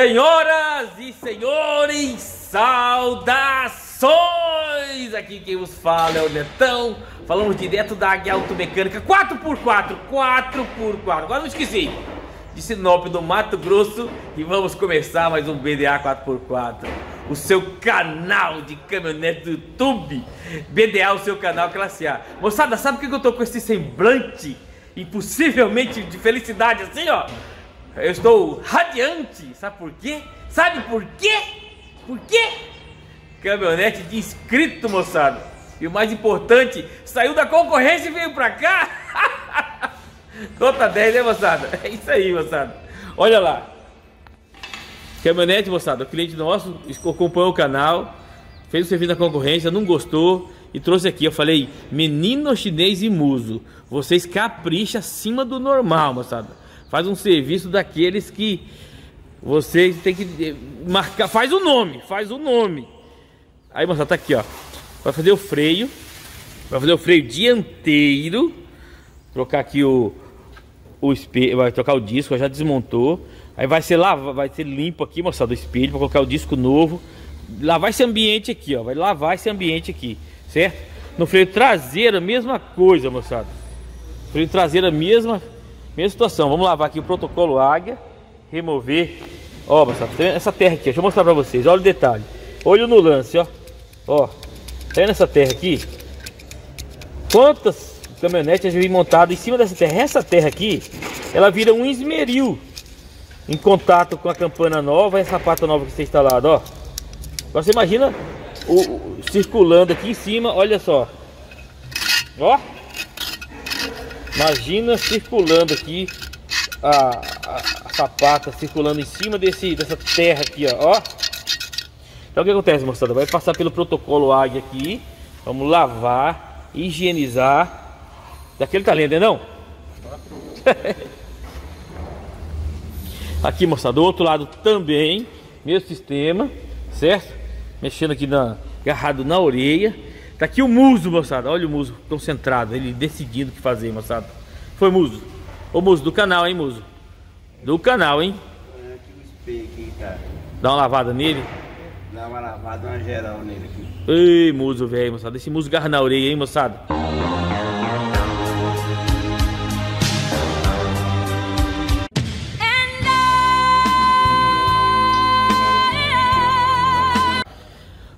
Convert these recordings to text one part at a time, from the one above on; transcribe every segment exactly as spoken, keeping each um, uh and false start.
Senhoras e senhores, saudações! Aqui quem os fala é o Netão. Falamos direto da Águia Automecânica quatro por quatro, quatro por quatro. Agora não esqueci, de Sinop do Mato Grosso. E vamos começar mais um B D A quatro por quatro, o seu canal de caminhonete do YouTube. B D A, o seu canal classe A. Moçada, sabe por que eu tô com esse semblante impossivelmente de felicidade assim, ó? Eu estou radiante, sabe por quê? Sabe por quê? Por quê? Caminhonete de inscrito, moçada. E o mais importante, saiu da concorrência e veio pra cá. Nota dez, né, moçada? É isso aí, moçada. Olha lá. Caminhonete, moçada, o cliente nosso acompanhou o canal, fez o serviço da concorrência, não gostou e trouxe aqui. Eu falei, menino chinês e muso, vocês capricham acima do normal, moçada. Faz um serviço daqueles que vocês tem que marcar. Faz o nome, faz o nome. Aí, moça, tá aqui, ó. Vai fazer o freio. Vai fazer o freio dianteiro. Trocar aqui o, o espelho. Vai trocar o disco, já desmontou. Aí vai ser lavado, vai ser limpo aqui, moça, do espelho, pra colocar o disco novo. Lavar esse ambiente aqui, ó. Vai lavar esse ambiente aqui, certo? No freio traseiro, a mesma coisa, moçada. Freio traseiro, a mesma coisa. Mesma situação, vamos lavar aqui o protocolo Águia, remover, ó, essa terra aqui, deixa eu mostrar pra vocês, olha o detalhe, olho no lance, ó, ó, tá nessa terra aqui, quantas caminhonetes eu vi montadas em cima dessa terra, essa terra aqui, ela vira um esmeril, em contato com a campana nova, essa pata nova que está instalada, ó, agora você imagina, o, o, circulando aqui em cima, olha só, ó, imagina circulando aqui a, a, a sapata, circulando em cima desse, dessa terra aqui, ó. ó. Então o que acontece, moçada? Vai passar pelo protocolo Águia aqui. Vamos lavar, higienizar. Daquele tá lindo, né, não? Aqui, moçada, do outro lado também. Mesmo sistema, certo? Mexendo aqui na, agarrado na orelha. Tá aqui o muso, moçada. Olha o muso concentrado, ele decidindo o que fazer, moçada. Foi muso. Ô muso, do canal, hein, muso? Do canal, hein? Olha aqui o espelho aqui, tá? Dá uma lavada nele? Dá uma lavada, uma geral nele aqui. Ei, muso, velho, moçada. Esse muso garra na orelha, hein, moçada?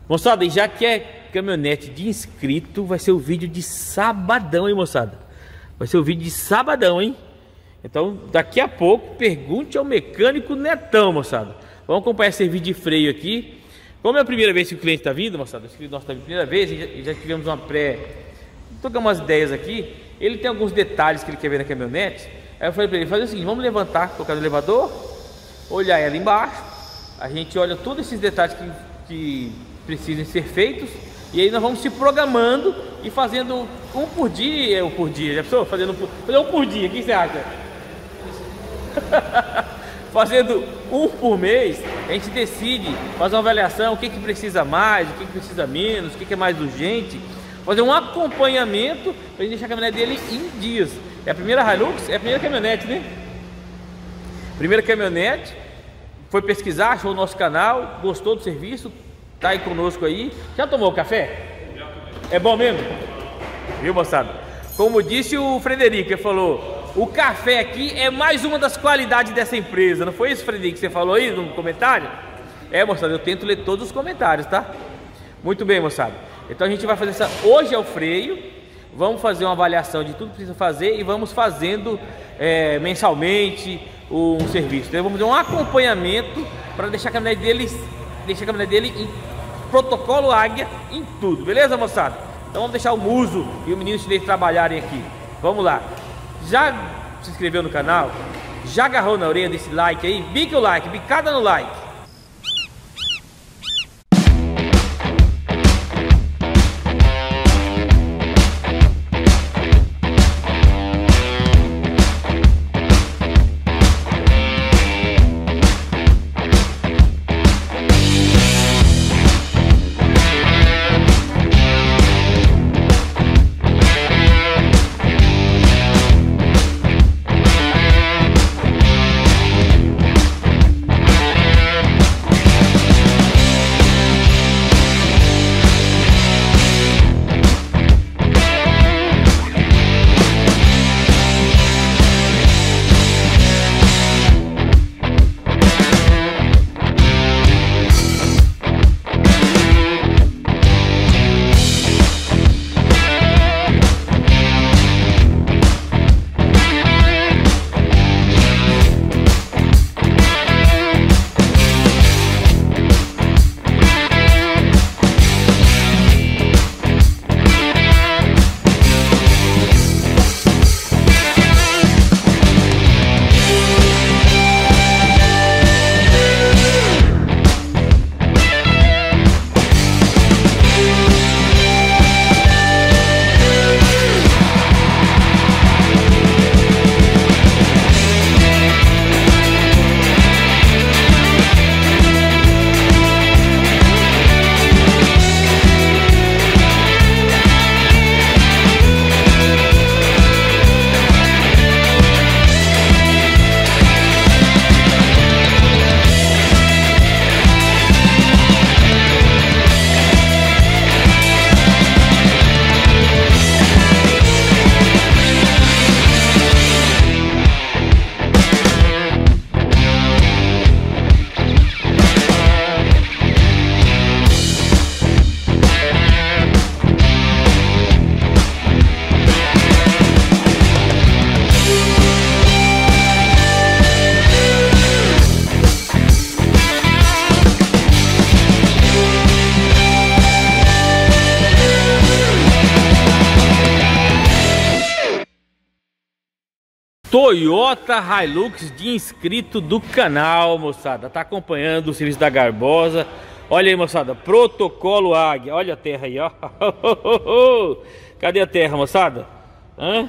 Moçada, e já que é caminhonete de inscrito, vai ser o vídeo de sabadão, hein, moçada? Vai ser o vídeo de sabadão, hein? Então, daqui a pouco, pergunte ao mecânico Netão, moçada. Vamos acompanhar esse vídeo de freio aqui. Como é a primeira vez que o cliente está vindo, moçada, o inscrito nosso está vindo a primeira vez, e já, já tivemos uma pré... Tocamos umas ideias aqui. Ele tem alguns detalhes que ele quer ver na caminhonete. Aí eu falei para ele, fazer o seguinte, vamos levantar, colocar no elevador, olhar ela embaixo, a gente olha todos esses detalhes que, que precisam ser feitos. E aí nós vamos se programando e fazendo um por dia, um por dia, já pensou? Fazendo um por, fazer um por dia, o que você acha? Fazendo um por mês, a gente decide, faz uma avaliação, o que, que precisa mais, o que, que precisa menos, o que, que é mais urgente. Fazer um acompanhamento para a gente deixar a caminhonete dele em dias. É a primeira Hilux, é a primeira caminhonete, né? Primeira caminhonete, foi pesquisar, achou o nosso canal, gostou do serviço. Tá aí conosco aí. Já tomou café? Já. É bom mesmo? Viu, moçada? Como disse o Frederico, ele falou, o café aqui é mais uma das qualidades dessa empresa. Não foi isso, Frederico, que você falou aí no comentário? É, moçada, eu tento ler todos os comentários, tá? Muito bem, moçada. Então a gente vai fazer essa... Hoje é o freio. Vamos fazer uma avaliação de tudo que precisa fazer e vamos fazendo é, mensalmente um serviço. Então vamos fazer um acompanhamento para deixar a caminhonete deles... Deixa a caminhonete dele em protocolo Águia, em tudo, beleza, moçada? Então vamos deixar o muso e o menino chinês trabalharem aqui. Vamos lá. Já se inscreveu no canal? Já agarrou na orelha desse like aí? Bica o like, bicada no like. Toyota Hilux de inscrito do canal, moçada. Tá acompanhando o serviço da Garbosa. Olha aí, moçada, protocolo Águia. Olha a terra aí, ó. Cadê a terra, moçada? Hã?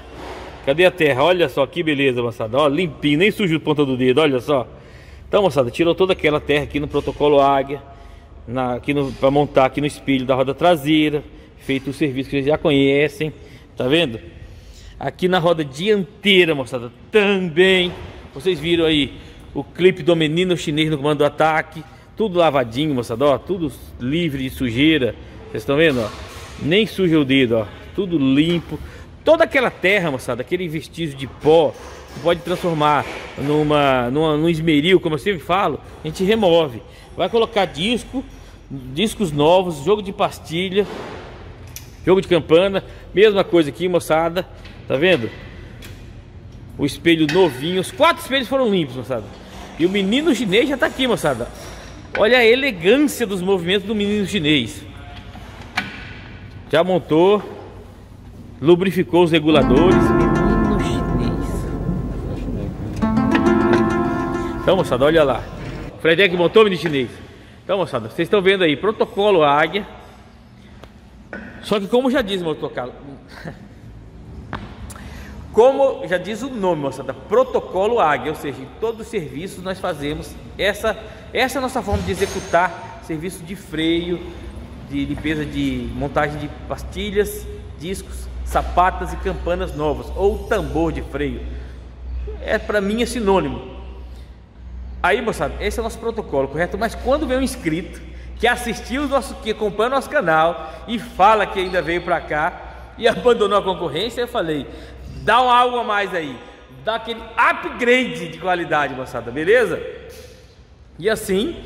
Cadê a terra? Olha só, que beleza, moçada. Ó, limpinho, nem sujo a ponta do dedo, olha só. Então, moçada, tirou toda aquela terra aqui no protocolo Águia, na, aqui no, pra montar aqui no espelho da roda traseira. Feito o serviço que vocês já conhecem, tá vendo? Aqui na roda dianteira, moçada, também. Vocês viram aí o clipe do menino chinês no comando do ataque. Tudo lavadinho, moçada, ó. Tudo livre de sujeira. Vocês estão vendo, ó? Nem suja o dedo, ó. Tudo limpo. Toda aquela terra, moçada, aquele vestígio de pó, que pode transformar numa, numa, num esmeril, como eu sempre falo. A gente remove. Vai colocar disco, discos novos, jogo de pastilha, jogo de campana. Mesma coisa aqui, moçada. Tá vendo? O espelho novinho. Os quatro espelhos foram limpos, moçada. E o menino chinês já tá aqui, moçada. Olha a elegância dos movimentos do menino chinês. Já montou. Lubrificou os reguladores. Menino chinês. Então, moçada, olha lá. O Frederico montou o menino chinês. Então, moçada, vocês estão vendo aí. Protocolo Águia. Só que, como já diz, protocolo... Como já diz o nome, moçada, protocolo Águia, ou seja, em todo o serviço nós fazemos essa, essa é a nossa forma de executar serviço de freio, de limpeza, de montagem de pastilhas, discos, sapatas e campanas novas, ou tambor de freio. É, para mim é sinônimo. Aí, moçada, esse é o nosso protocolo, correto? Mas quando vem um inscrito que assistiu o nosso, que acompanha o nosso canal e fala que ainda veio para cá e abandonou a concorrência, eu falei... Dá um algo a mais aí, dá aquele upgrade de qualidade, moçada, beleza? E assim,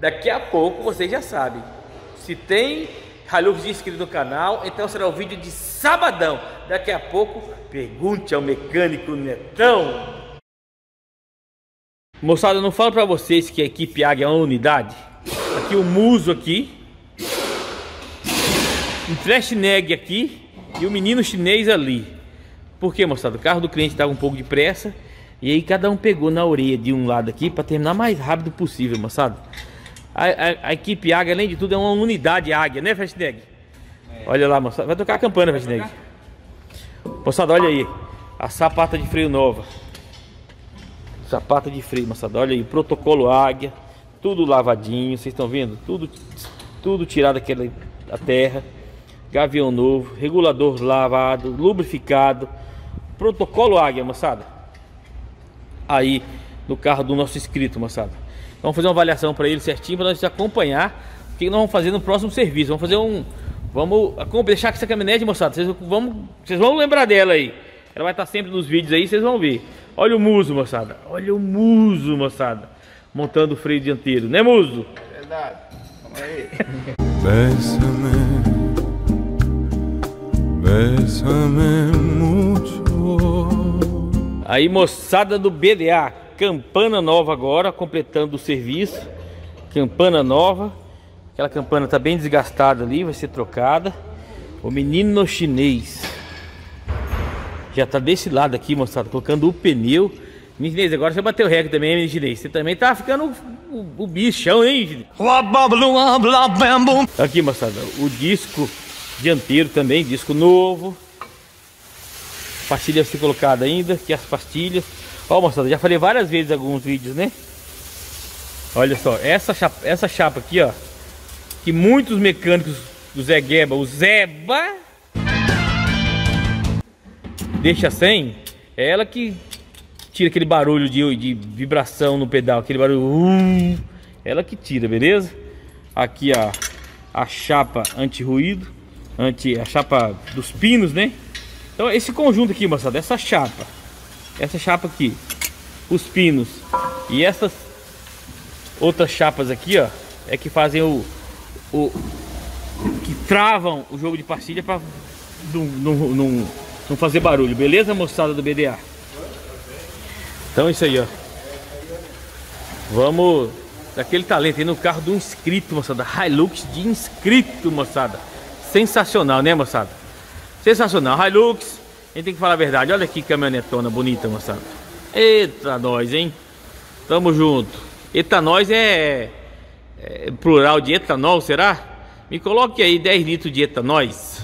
daqui a pouco vocês já sabem. Se tem Hilux inscrito no canal, então será o vídeo de sabadão. Daqui a pouco, pergunte ao mecânico Netão. Moçada, eu não falo pra vocês que a equipe Águia é uma unidade? Aqui o muso aqui, um flash neg aqui e o menino chinês ali. Porque, moçada, o carro do cliente estava um pouco de pressa e aí cada um pegou na orelha de um lado aqui para terminar mais rápido possível, moçada. A, a, a equipe Águia, além de tudo, é uma unidade Águia, né, Fastneg? É. Olha lá, moçada. Vai tocar a campana, Fastneg. Moçada, olha aí. A sapata de freio nova. Sapata de freio, moçada. Olha aí, protocolo Águia. Tudo lavadinho, vocês estão vendo? Tudo, tudo tirado daquela da terra. Gavião novo, regulador lavado, lubrificado. Protocolo Águia, moçada. Aí no carro do nosso inscrito, moçada. Vamos fazer uma avaliação para ele certinho, para nós acompanhar o que nós vamos fazer no próximo serviço. Vamos fazer um... Vamos deixar com essa caminhonete, moçada. Vocês vão, vocês vão lembrar dela aí. Ela vai estar sempre nos vídeos aí, vocês vão ver. Olha o muso, moçada. Olha o muso, moçada. Montando o freio dianteiro, né, muso? É verdade. Vamos aí. Bésame muito. Aí, moçada do B D A, campana nova agora, completando o serviço. Campana nova. Aquela campana tá bem desgastada ali, vai ser trocada. O menino chinês já tá desse lado aqui, moçada, colocando o pneu. Menino chinês, agora você bateu o recorde também, menino chinês. Você também tá ficando o, o, o bichão, hein? Aqui, moçada, o disco dianteiro também, disco novo. Pastilha vai ser colocada ainda, que as pastilhas. Ó, moçada, já falei várias vezes em alguns vídeos, né? Olha só, essa chapa, essa chapa aqui, ó, que muitos mecânicos do Zé Gueba, o Zeba, deixa sem, é ela que tira aquele barulho de, de vibração no pedal, aquele barulho, uh, ela que tira, beleza? Aqui, ó, a chapa anti-ruído, anti, a chapa dos pinos, né? Então esse conjunto aqui, moçada, essa chapa, essa chapa aqui, os pinos e essas outras chapas aqui, ó, é que fazem o, o que travam o jogo de pastilha para não, não, não, não fazer barulho, beleza, moçada do B D A? Então é isso aí, ó. Vamos daquele talento aí no carro do inscrito, moçada, Hilux de inscrito, moçada, sensacional, né, moçada? Sensacional, Hilux, gente tem que falar a verdade. Olha que caminhonetona bonita, moçada. Eita, nós, hein? Tamo junto. Eita, nós é... é plural de etanol, será? Me coloque aí dez litros de etanóis.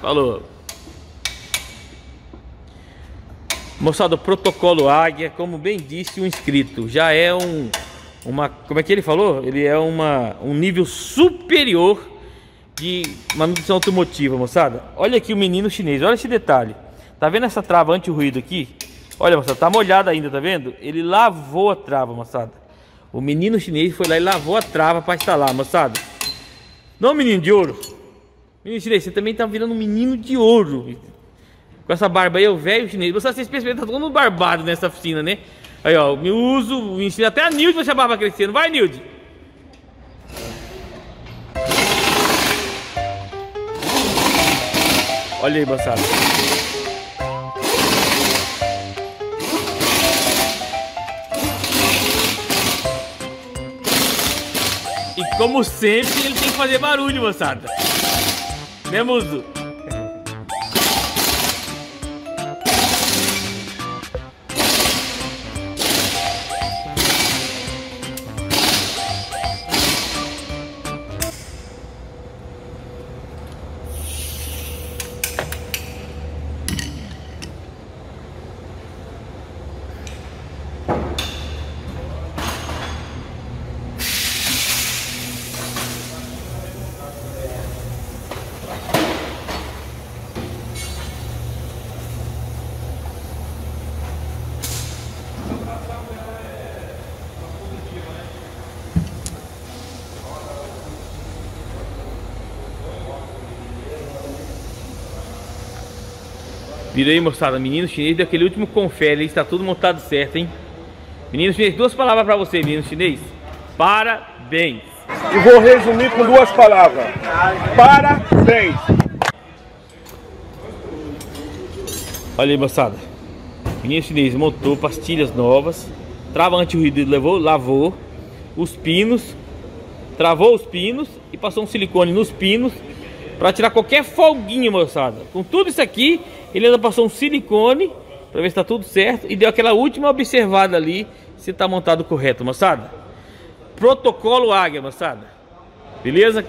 Falou. Moçada, o protocolo Águia, como bem disse o inscrito, já é um... uma, como é que ele falou? Ele é uma, um nível superior de manutenção automotiva, moçada. Olha aqui o menino chinês, olha esse detalhe. Tá vendo essa trava anti-ruído aqui? Olha, moçada, tá molhada ainda, tá vendo? Ele lavou a trava, moçada. O menino chinês foi lá e lavou a trava pra instalar, moçada. Não, menino de ouro. Menino chinês, você também tá virando um menino de ouro. Com essa barba aí, o velho chinês. Moçada, vocês perceberam, tá todo mundo barbado nessa oficina, né? Aí, ó, me uso, me ensino até a Nilde pra deixar a barba crescer, não vai, Nilde? Olha aí, moçada. E como sempre, ele tem que fazer barulho, moçada. Né, Muso? Virei aí, moçada, menino chinês daquele último confere, está tudo montado certo, hein? Menino chinês, duas palavras para você, menino chinês. Parabéns. E vou resumir com duas palavras. Parabéns. Olha aí, moçada. Menino chinês montou pastilhas novas, trava anti-ruído, levou, lavou os pinos, travou os pinos e passou um silicone nos pinos para tirar qualquer folguinha, moçada. Com tudo isso aqui, ele ainda passou um silicone para ver se tá tudo certo e deu aquela última observada ali se tá montado correto, moçada. Protocolo Águia, moçada. Beleza?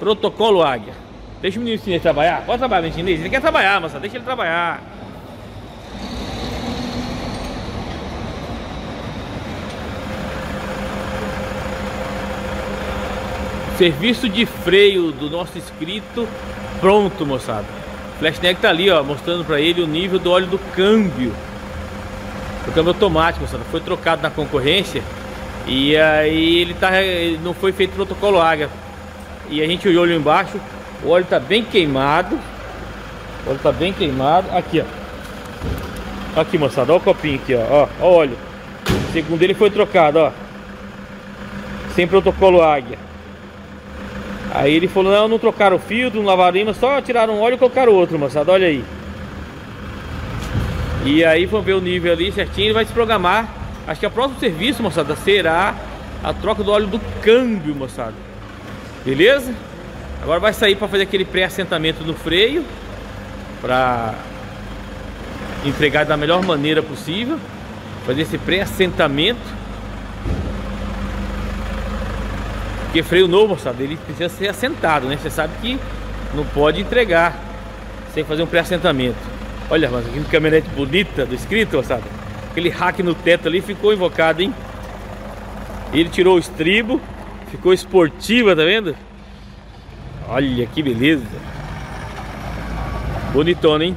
Protocolo Águia. Deixa o menino chinês trabalhar. Pode trabalhar, menino chinês. Ele quer trabalhar, moçada. Deixa ele trabalhar. Serviço de freio do nosso inscrito pronto, moçada. Flashneck tá ali, ó, mostrando pra ele o nível do óleo do câmbio. O câmbio automático, moçada, foi trocado na concorrência. E aí ele tá, não foi feito protocolo Águia. E a gente olhou ali embaixo, o óleo tá bem queimado. O óleo tá bem queimado. Aqui, ó. Aqui, moçada, ó o copinho aqui, ó. Ó o óleo. Segundo ele foi trocado, ó. Sem protocolo Águia. Aí ele falou, não, não trocaram o filtro, não lavaram ainda, só tiraram um óleo e colocaram outro, moçada, olha aí. E aí vamos ver o nível ali certinho, ele vai se programar. Acho que o próximo serviço, moçada, será a troca do óleo do câmbio, moçada. Beleza? Agora vai sair para fazer aquele pré-assentamento do freio, para entregar da melhor maneira possível. Fazer esse pré-assentamento. Porque freio novo, moçada, ele precisa ser assentado, né? Você sabe que não pode entregar sem fazer um pré-assentamento. Olha, mas que caminhonete bonita do inscrito, moçada. Aquele rack no teto ali ficou invocado, hein? Ele tirou o estribo, ficou esportiva, tá vendo? Olha que beleza. Bonitona, hein?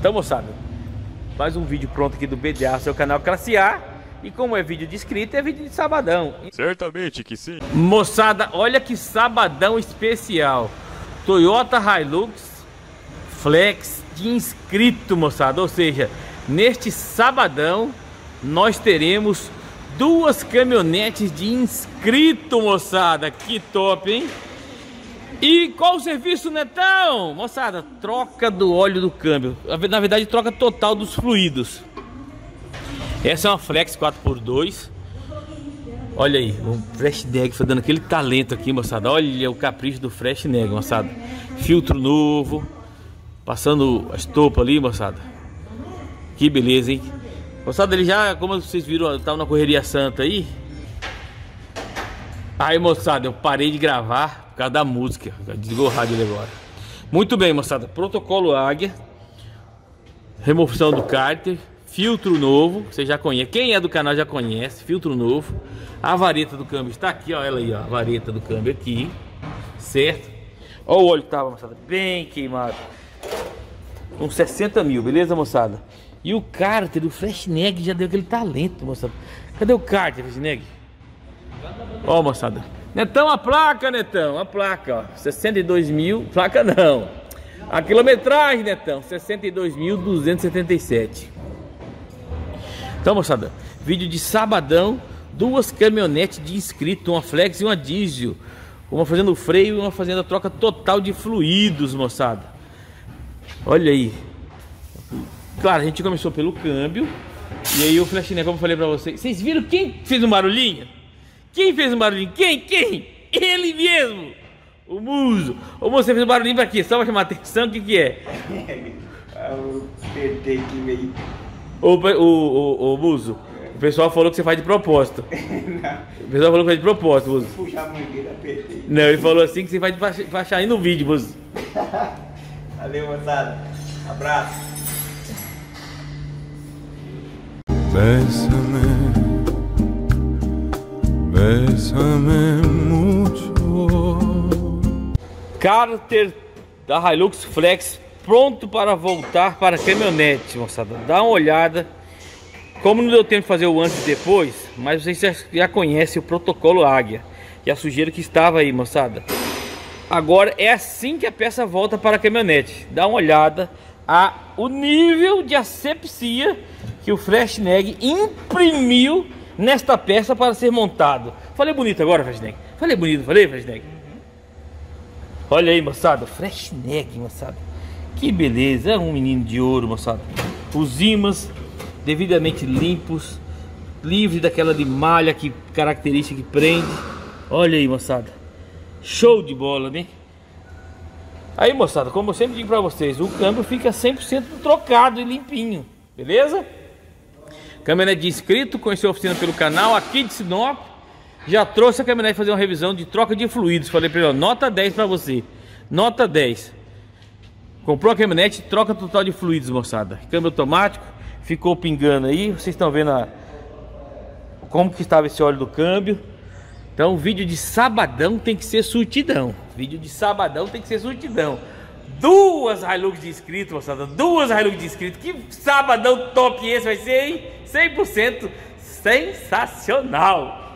Então, moçada, mais um vídeo pronto aqui do B D A, seu canal Classe A. E como é vídeo de inscrito, é vídeo de sabadão. Certamente que sim. Moçada, olha que sabadão especial. Toyota Hilux Flex de inscrito, moçada. Ou seja, neste sabadão nós teremos duas caminhonetes de inscrito, moçada. Que top, hein? E qual o serviço, Netão? Moçada, troca do óleo do câmbio. Na verdade, troca total dos fluidos. Essa é uma Flex quatro por dois Olha aí, o Freshneg foi dando aquele talento aqui, moçada. Olha o capricho do Freshneg, moçada. Filtro novo, passando as topas ali, moçada. Que beleza, hein? Moçada, ele já, como vocês viram, tava na correria santa aí. Aí, moçada, eu parei de gravar por causa da música. Desligou o rádio agora. Muito bem, moçada. Protocolo Águia. Remoção do cárter. Filtro novo, você já conhece. Quem é do canal já conhece. Filtro novo. A vareta do câmbio está aqui, ó. Ela aí, ó. A vareta do câmbio aqui. Certo? Ó, o óleo que tava, moçada. Bem queimado. Com sessenta mil, beleza, moçada? E o cárter do Freshneg já deu aquele talento, moçada. Cadê o cárter, Freshneg? Ó, moçada. Netão, a placa, Netão. A placa, ó. sessenta e dois mil. Placa não. A quilometragem, Netão. sessenta e dois mil duzentos e setenta e sete. Então, moçada, vídeo de sabadão, duas caminhonetes de inscrito, uma flex e uma diesel, uma fazendo freio e uma fazendo a troca total de fluidos, moçada. Olha aí. Claro, a gente começou pelo câmbio e aí o Freshneg, como eu falei pra vocês, vocês viram quem fez um barulhinho? Quem fez um barulhinho? Quem? Quem? Ele mesmo! O Muso! Ô, moço, você fez um barulhinho pra quê? Só pra chamar a atenção, o que que é? Eu apertei aqui meio... O, o, o, o Buzo, o pessoal falou que você faz de propósito. Não. O pessoal falou que faz de propósito, Buzo. Não, ele falou assim que você vai baixar aí no vídeo, Buzo. Valeu, moçada. Abraço. Bésame, bésame muito. Cárter da Hilux Flex. Pronto para voltar para a caminhonete, moçada. Dá uma olhada. Como não deu tempo de fazer o antes e depois, mas vocês já, já conhecem o protocolo Águia e a sujeira que estava aí, moçada. Agora é assim que a peça volta para a caminhonete. Dá uma olhada a o nível de asepsia que o Freshneg imprimiu nesta peça para ser montado. Falei bonito agora, Freshneg? Falei bonito, falei, Freshneg? Olha aí, moçada, Freshneg, moçada. Que beleza, é um menino de ouro, moçada. Os ímãs devidamente limpos, livre daquela limalha que característica que prende. Olha aí, moçada. Show de bola, né? Aí, moçada, como eu sempre digo pra vocês, o câmbio fica cem por cento trocado e limpinho, beleza? Caminhonete de inscrito, conheceu a oficina pelo canal, aqui de Sinop. Já trouxe a caminhonete fazer uma revisão de troca de fluidos. Falei pra ele, ó, nota dez pra você. Nota dez. Comprou a caminhonete, troca total de fluidos, moçada. Câmbio automático, ficou pingando aí. Vocês estão vendo a... como que estava esse óleo do câmbio. Então, vídeo de sabadão tem que ser surtidão. Vídeo de sabadão tem que ser surtidão. Duas Hilux de inscrito, moçada. Duas Hilux de inscrito. Que sabadão top esse vai ser, hein? cem por cento sensacional.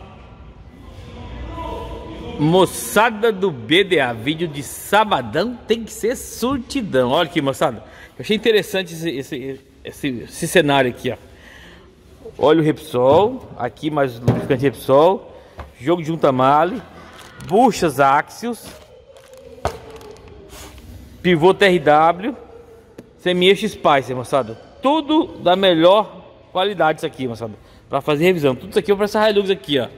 Moçada do B D A, vídeo de sabadão tem que ser surtidão. Olha aqui, moçada, eu achei interessante esse, esse, esse, esse cenário aqui, ó. Olha o Repsol, aqui mais lubrificante Repsol, jogo de um tamale, buchas Axios, pivô T R W, semi-eixo Spicer, moçada. Tudo da melhor qualidade isso aqui, moçada, para fazer revisão. Tudo isso aqui para essa Hilux aqui, ó.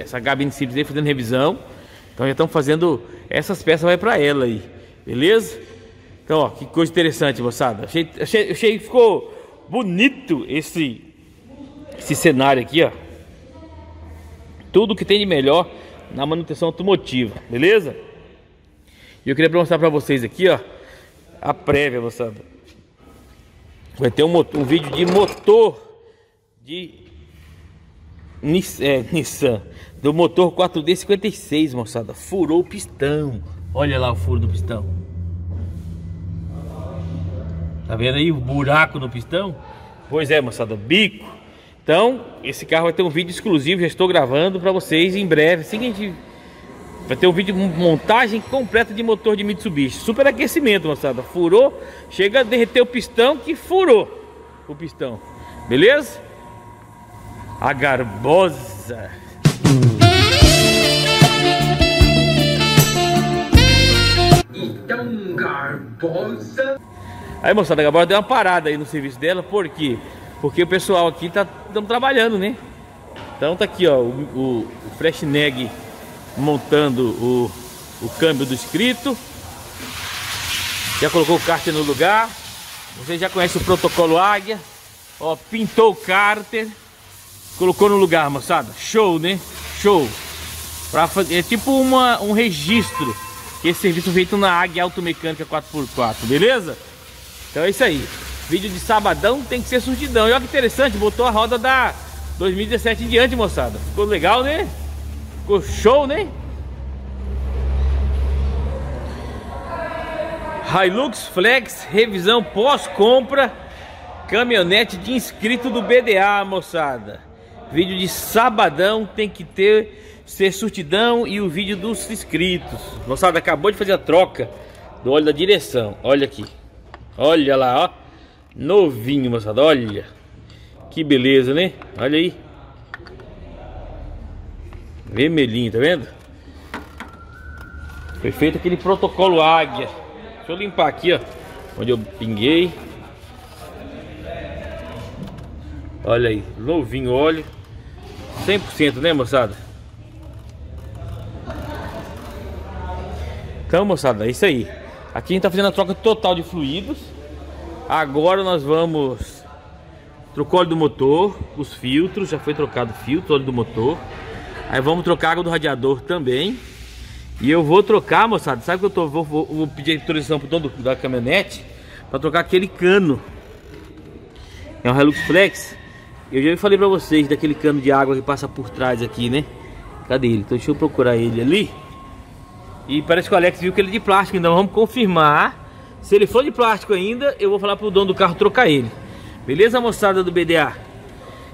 Essa gabine simples aí fazendo revisão. Então já estão fazendo. Essas peças vai pra ela aí. Beleza? Então, ó, que coisa interessante, moçada. Achei, achei, achei que ficou bonito esse, esse cenário aqui, ó. Tudo que tem de melhor na manutenção automotiva, beleza? E eu queria mostrar pra vocês aqui, ó, a prévia, moçada. Vai ter um, motor, um vídeo de motor de Nissan, do motor quatro D cinquenta e seis, moçada. Furou o pistão. Olha lá o furo do pistão. Tá vendo aí o buraco no pistão? Pois é, moçada, bico. Então, esse carro vai ter um vídeo exclusivo. Já estou gravando para vocês em breve. Assim que a gente vai ter um vídeo de montagem completa de motor de Mitsubishi. Superaquecimento, moçada. Furou, chega a derreter o pistão, que furou o pistão. Beleza? A Garbosa. Então, Garbosa. Aí, moçada, a Garbosa deu uma parada aí no serviço dela. Por quê? Porque o pessoal aqui tá tamo trabalhando, né? Então tá aqui, ó, o, o, o Freshneg montando o, o câmbio do inscrito. Já colocou o cárter no lugar. Você já conhece o protocolo Águia. Ó, pintou o cárter, colocou no lugar, moçada. Show, né? Show. Pra fazer, é tipo uma, um registro que esse serviço é feito na Águia Automecânica quatro por quatro, beleza? Então é isso aí. Vídeo de sabadão tem que ser surtidão. E olha que interessante, botou a roda da dois mil e dezessete em diante, moçada. Ficou legal, né? Ficou show, né? Hilux Flex, revisão pós-compra, caminhonete de inscrito do B D A, moçada. Vídeo de sabadão tem que ter, ser surtidão, e o vídeo dos inscritos. Moçada, acabou de fazer a troca do óleo da direção. Olha aqui. Olha lá, ó. Novinho, moçada, olha. Que beleza, né? Olha aí. Vermelhinho, tá vendo? Foi feito aquele protocolo Águia. Deixa eu limpar aqui, ó, onde eu pinguei. Olha aí, novinho óleo. cem por cento, né, moçada? Então, moçada, é isso aí. Aqui a gente tá fazendo a troca total de fluidos. Agora nós vamos trocar o óleo do motor, os filtros, já foi trocado o filtro, óleo do motor. Aí vamos trocar a água do radiador também. E eu vou trocar, moçada, sabe que eu tô, vou, vou, vou pedir autorização pro dono da caminhonete para trocar aquele cano. É um Hilux Flex. Eu já falei para vocês daquele cano de água que passa por trás aqui, né? Cadê ele? Então deixa eu procurar ele ali. E parece que o Alex viu que ele é de plástico, então vamos confirmar. Se ele for de plástico ainda, eu vou falar pro dono do carro trocar ele. Beleza, moçada do B D A?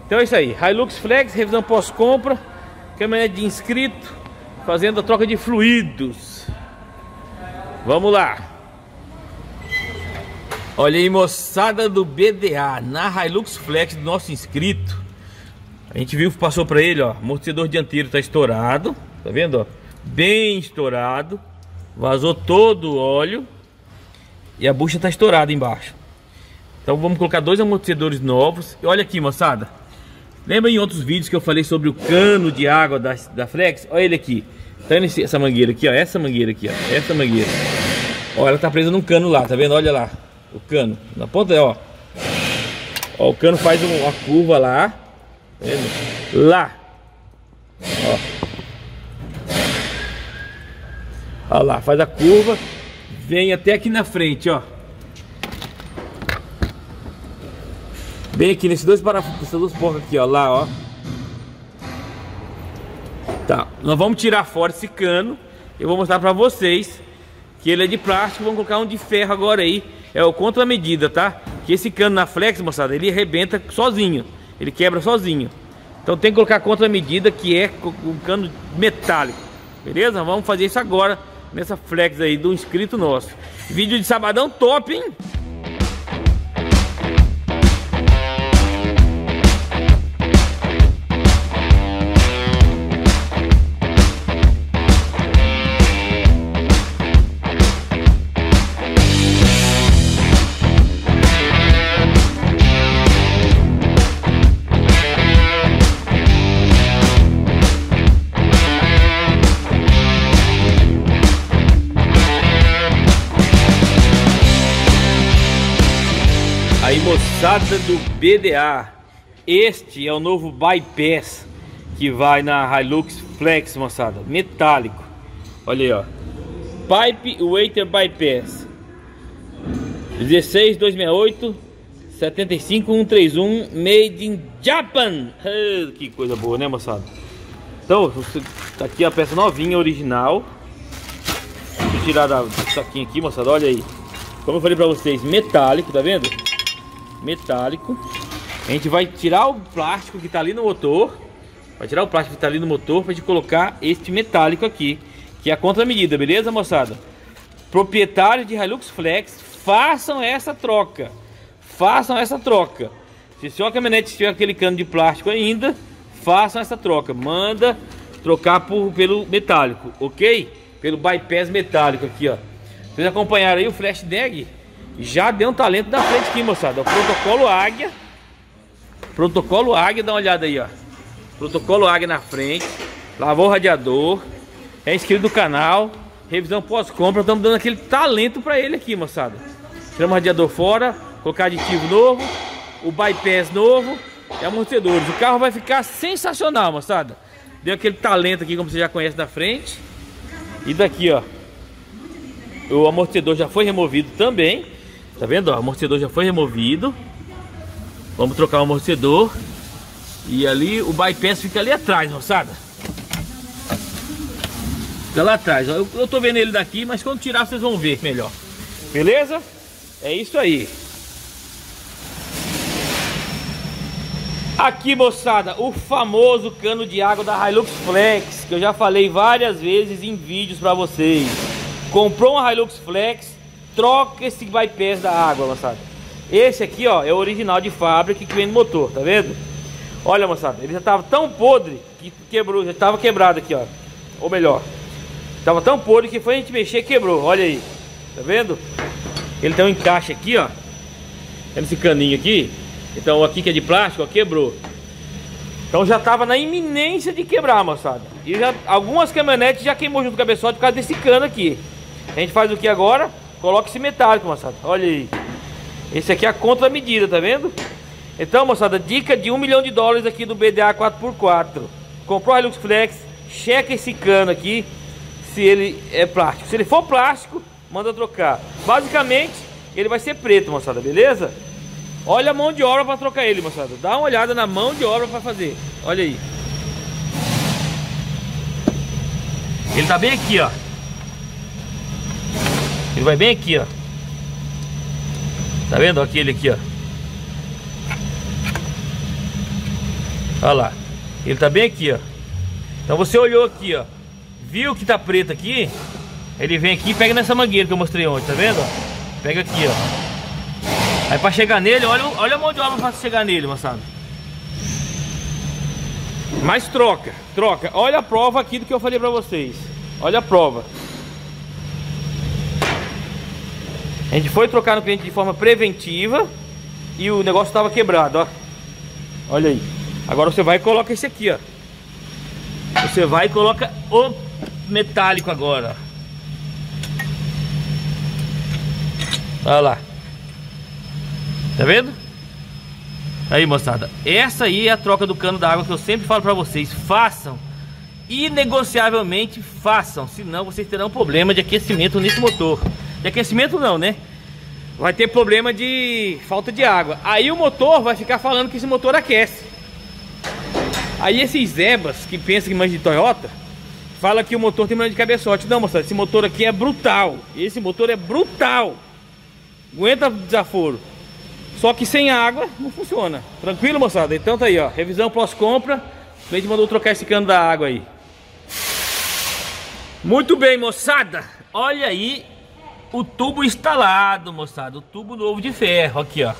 Então é isso aí. Hilux Flex, revisão pós-compra, caminhonete de inscrito, fazendo a troca de fluidos. Vamos lá. Olha aí, moçada do B D A, na Hilux Flex do nosso inscrito. A gente viu que passou pra ele, ó, amortecedor dianteiro tá estourado. Tá vendo, ó? Bem estourado. Vazou todo o óleo. E a bucha tá estourada embaixo. Então vamos colocar dois amortecedores novos. E olha aqui, moçada, lembra em outros vídeos que eu falei sobre o cano de água da, da Flex? Olha ele aqui. Tá vendo essa mangueira aqui, ó? Essa mangueira aqui, ó. Essa mangueira. Ó, ela tá presa num cano lá, tá vendo? Olha lá. O cano. Na ponta, ó. Ó, o cano faz um, uma curva lá. Tá vendo? Lá. Ó. Olha lá, faz a curva. Vem até aqui na frente, ó. Bem aqui, nesses dois parafusos, essas duas porcas aqui, ó, lá, ó. Tá, nós vamos tirar fora esse cano. Eu vou mostrar pra vocês que ele é de plástico, vamos colocar um de ferro agora aí. É o contra medida, tá? Que esse cano na Flex, moçada, ele arrebenta sozinho. Ele quebra sozinho. Então tem que colocar contra medida, que é um cano metálico. Beleza? Vamos fazer isso agora nessa Flex aí do inscrito nosso. Vídeo de sabadão top, hein? Aí, moçada do B D A, este é o novo Bypass que vai na Hilux Flex, moçada, metálico. Olha aí, ó, Pipe Waiter Bypass um seis dois seis oito sete cinco um três um, made in Japan. Que coisa boa, né, moçada? Então, tá aqui a peça novinha, original. Deixa eu tirar da saquinha aqui, moçada, olha aí. Como eu falei pra vocês, metálico, tá vendo? Metálico. A gente vai tirar o plástico que tá ali no motor. Vai tirar o plástico que tá ali no motor pra gente colocar este metálico aqui, que é a contramedida, beleza, moçada? Proprietários de Hilux Flex, façam essa troca. Façam essa troca. Se sua caminhonete tiver aquele cano de plástico ainda, façam essa troca. Manda trocar por, pelo metálico, ok? Pelo Bypass metálico aqui, ó. Vocês acompanharam aí o Flashdeg? Já deu um talento da frente aqui, moçada. O protocolo Águia. Protocolo Águia, dá uma olhada aí, ó. protocolo Águia na frente, lavou o radiador, é inscrito do canal, revisão pós-compra, estamos dando aquele talento para ele aqui, moçada. Tiramos o radiador fora, colocar aditivo novo, o bypass novo e amortecedores. O carro vai ficar sensacional, moçada. Deu aquele talento aqui, como você já conhece da frente. E daqui, ó, o amortecedor já foi removido também. Tá vendo, ó, o amortecedor já foi removido. Vamos trocar o amortecedor. E ali o bypass fica ali atrás, moçada. Fica lá atrás, ó. Eu, eu tô vendo ele daqui, mas quando tirar vocês vão ver melhor. Beleza? É isso aí. Aqui, moçada, o famoso cano de água da Hilux Flex, que eu já falei várias vezes em vídeos pra vocês. Comprou uma Hilux Flex, troca esse bypass da água, moçada. Esse aqui, ó, é o original de fábrica que vem no motor, tá vendo? Olha, moçada, ele já tava tão podre que quebrou, já tava quebrado aqui, ó. Ou melhor, tava tão podre que foi a gente mexer e quebrou, olha aí. Tá vendo? Ele tem um encaixe aqui, ó. Tem esse caninho aqui. Então aqui que é de plástico, ó, quebrou. Então já tava na iminência de quebrar, moçada. E já, algumas caminhonetes já queimou junto com o cabeçote por causa desse cano aqui. A gente faz o que agora? Coloca esse metálico, moçada. Olha aí. Esse aqui é a conta da medida, tá vendo? Então, moçada, dica de um milhão de dólares aqui do B D A quatro por quatro. Comprou a Hilux Flex, checa esse cano aqui, se ele é plástico. Se ele for plástico, manda trocar. Basicamente, ele vai ser preto, moçada, beleza? Olha a mão de obra para trocar ele, moçada. Dá uma olhada na mão de obra para fazer. Olha aí. Ele tá bem aqui, ó. Ele vai bem aqui, ó. Tá vendo? Aquele aqui, ó. Olha lá. Ele tá bem aqui, ó. Então você olhou aqui, ó. Viu que tá preto aqui? Ele vem aqui e pega nessa mangueira que eu mostrei ontem, tá vendo? Pega aqui, ó. Aí pra chegar nele, olha, olha a mão de obra pra chegar nele, moçada. Mas troca, troca. Olha a prova aqui do que eu falei pra vocês. Olha a prova. A gente foi trocar no cliente de forma preventiva e o negócio tava quebrado, ó. Olha aí. Agora você vai e coloca esse aqui, ó. Você vai e coloca o metálico agora, ó. Olha lá. Tá vendo? Aí, moçada, essa aí é a troca do cano da água que eu sempre falo pra vocês. Façam, inegociavelmente façam, senão vocês terão problema de aquecimento nesse motor. De aquecimento não, né? Vai ter problema de falta de água. Aí o motor vai ficar falando que esse motor aquece. Aí esses zebas que pensam que manja de Toyota, fala que o motor tem problema de cabeçote. Não, moçada, esse motor aqui é brutal. Esse motor é brutal. Aguenta desaforo. Só que sem água não funciona. Tranquilo, moçada? Então tá aí, ó. Revisão pós-compra. O cliente mandou trocar esse cano da água aí. Muito bem, moçada. Olha aí o tubo instalado, moçada. O tubo novo de ferro. Aqui, ó.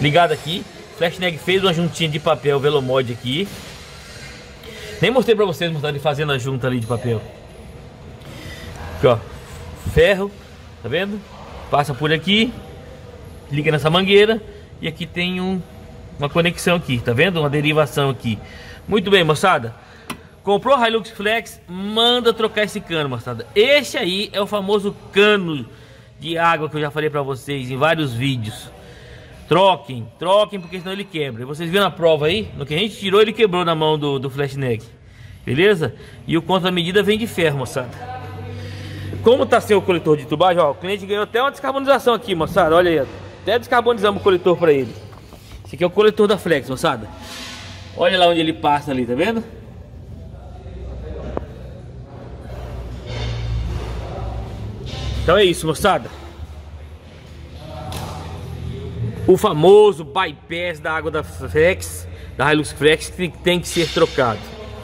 Ligado aqui. Flashneg fez uma juntinha de papel velomod aqui. Nem mostrei pra vocês, moçada, ele fazendo a junta ali de papel. Aqui, ó. Ferro. Tá vendo? Passa por aqui. Liga nessa mangueira e aqui tem um, uma conexão aqui, tá vendo? Uma derivação aqui. Muito bem, moçada. Comprou a Hilux Flex, manda trocar esse cano, moçada. Esse aí é o famoso cano de água que eu já falei pra vocês em vários vídeos. Troquem, troquem, porque senão ele quebra. E vocês viram a prova aí? No que a gente tirou, ele quebrou na mão do, do Flashneg. Beleza? E o contra medida vem de ferro, moçada. Como tá sem o coletor de tubagem, ó, o cliente ganhou até uma descarbonização aqui, moçada. Olha aí, até descarbonizamos o coletor pra ele. Esse aqui é o coletor da Flex, moçada. Olha lá onde ele passa ali, tá vendo? Então é isso, moçada. O famoso bypass da água da Flex, da Hilux Flex, que tem que ser trocado.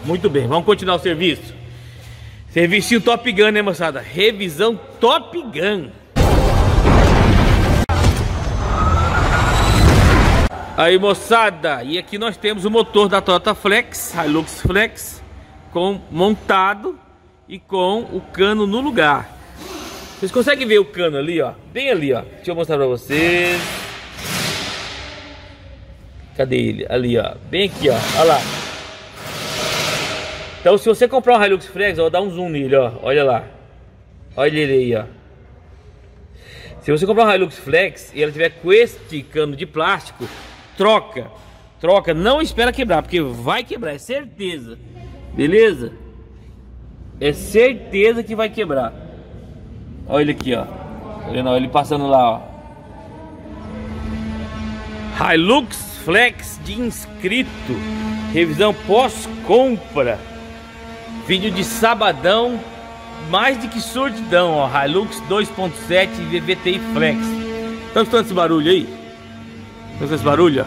Muito bem, vamos continuar o serviço. Serviço Top Gun, né, moçada? Revisão Top Gun. Aí, moçada, e aqui nós temos o motor da Toyota Flex, Hilux Flex, com, montado e com o cano no lugar. Vocês conseguem ver o cano ali, ó? Bem ali, ó. Deixa eu mostrar pra vocês. Cadê ele? Ali, ó. Bem aqui, ó. Olha lá. Então, se você comprar um Hilux Flex, ó, dá um zoom nele, ó. Olha lá. Olha ele aí, ó. Se você comprar um Hilux Flex e ela tiver com este cano de plástico, troca. Troca. Não espera quebrar, porque vai quebrar. É certeza. Beleza? É certeza que vai quebrar. Olha ele aqui, ó. Tá vendo? Ele passando lá, ó. Hilux Flex de inscrito, revisão pós-compra, vídeo de sabadão, mais de que sortidão, ó, Hilux dois ponto sete V V T I Flex. Tá escutando esse barulho aí? Tá escutando esse barulho? Ó?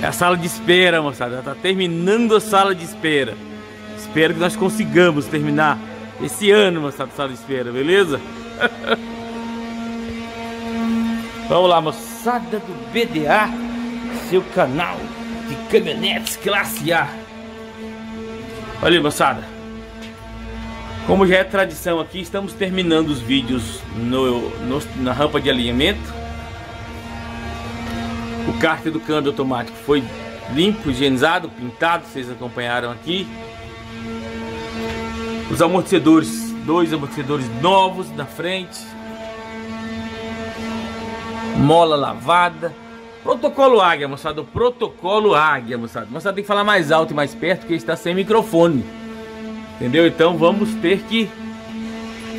É a sala de espera, moçada, já tá terminando a sala de espera. Espero que nós consigamos terminar esse ano, moçada, a sala de espera, beleza? Vamos lá, moçada do B D A, seu canal de caminhonetes classe A. Olha aí, moçada, como já é tradição aqui, estamos terminando os vídeos no, no, na rampa de alinhamento. O cárter do câmbio automático foi limpo, higienizado, pintado, vocês acompanharam aqui. Os amortecedores, dois amortecedores novos na frente, mola lavada, protocolo Águia, moçada, o protocolo Águia, moçada, moçada tem que falar mais alto e mais perto porque está sem microfone, entendeu? Então vamos ter que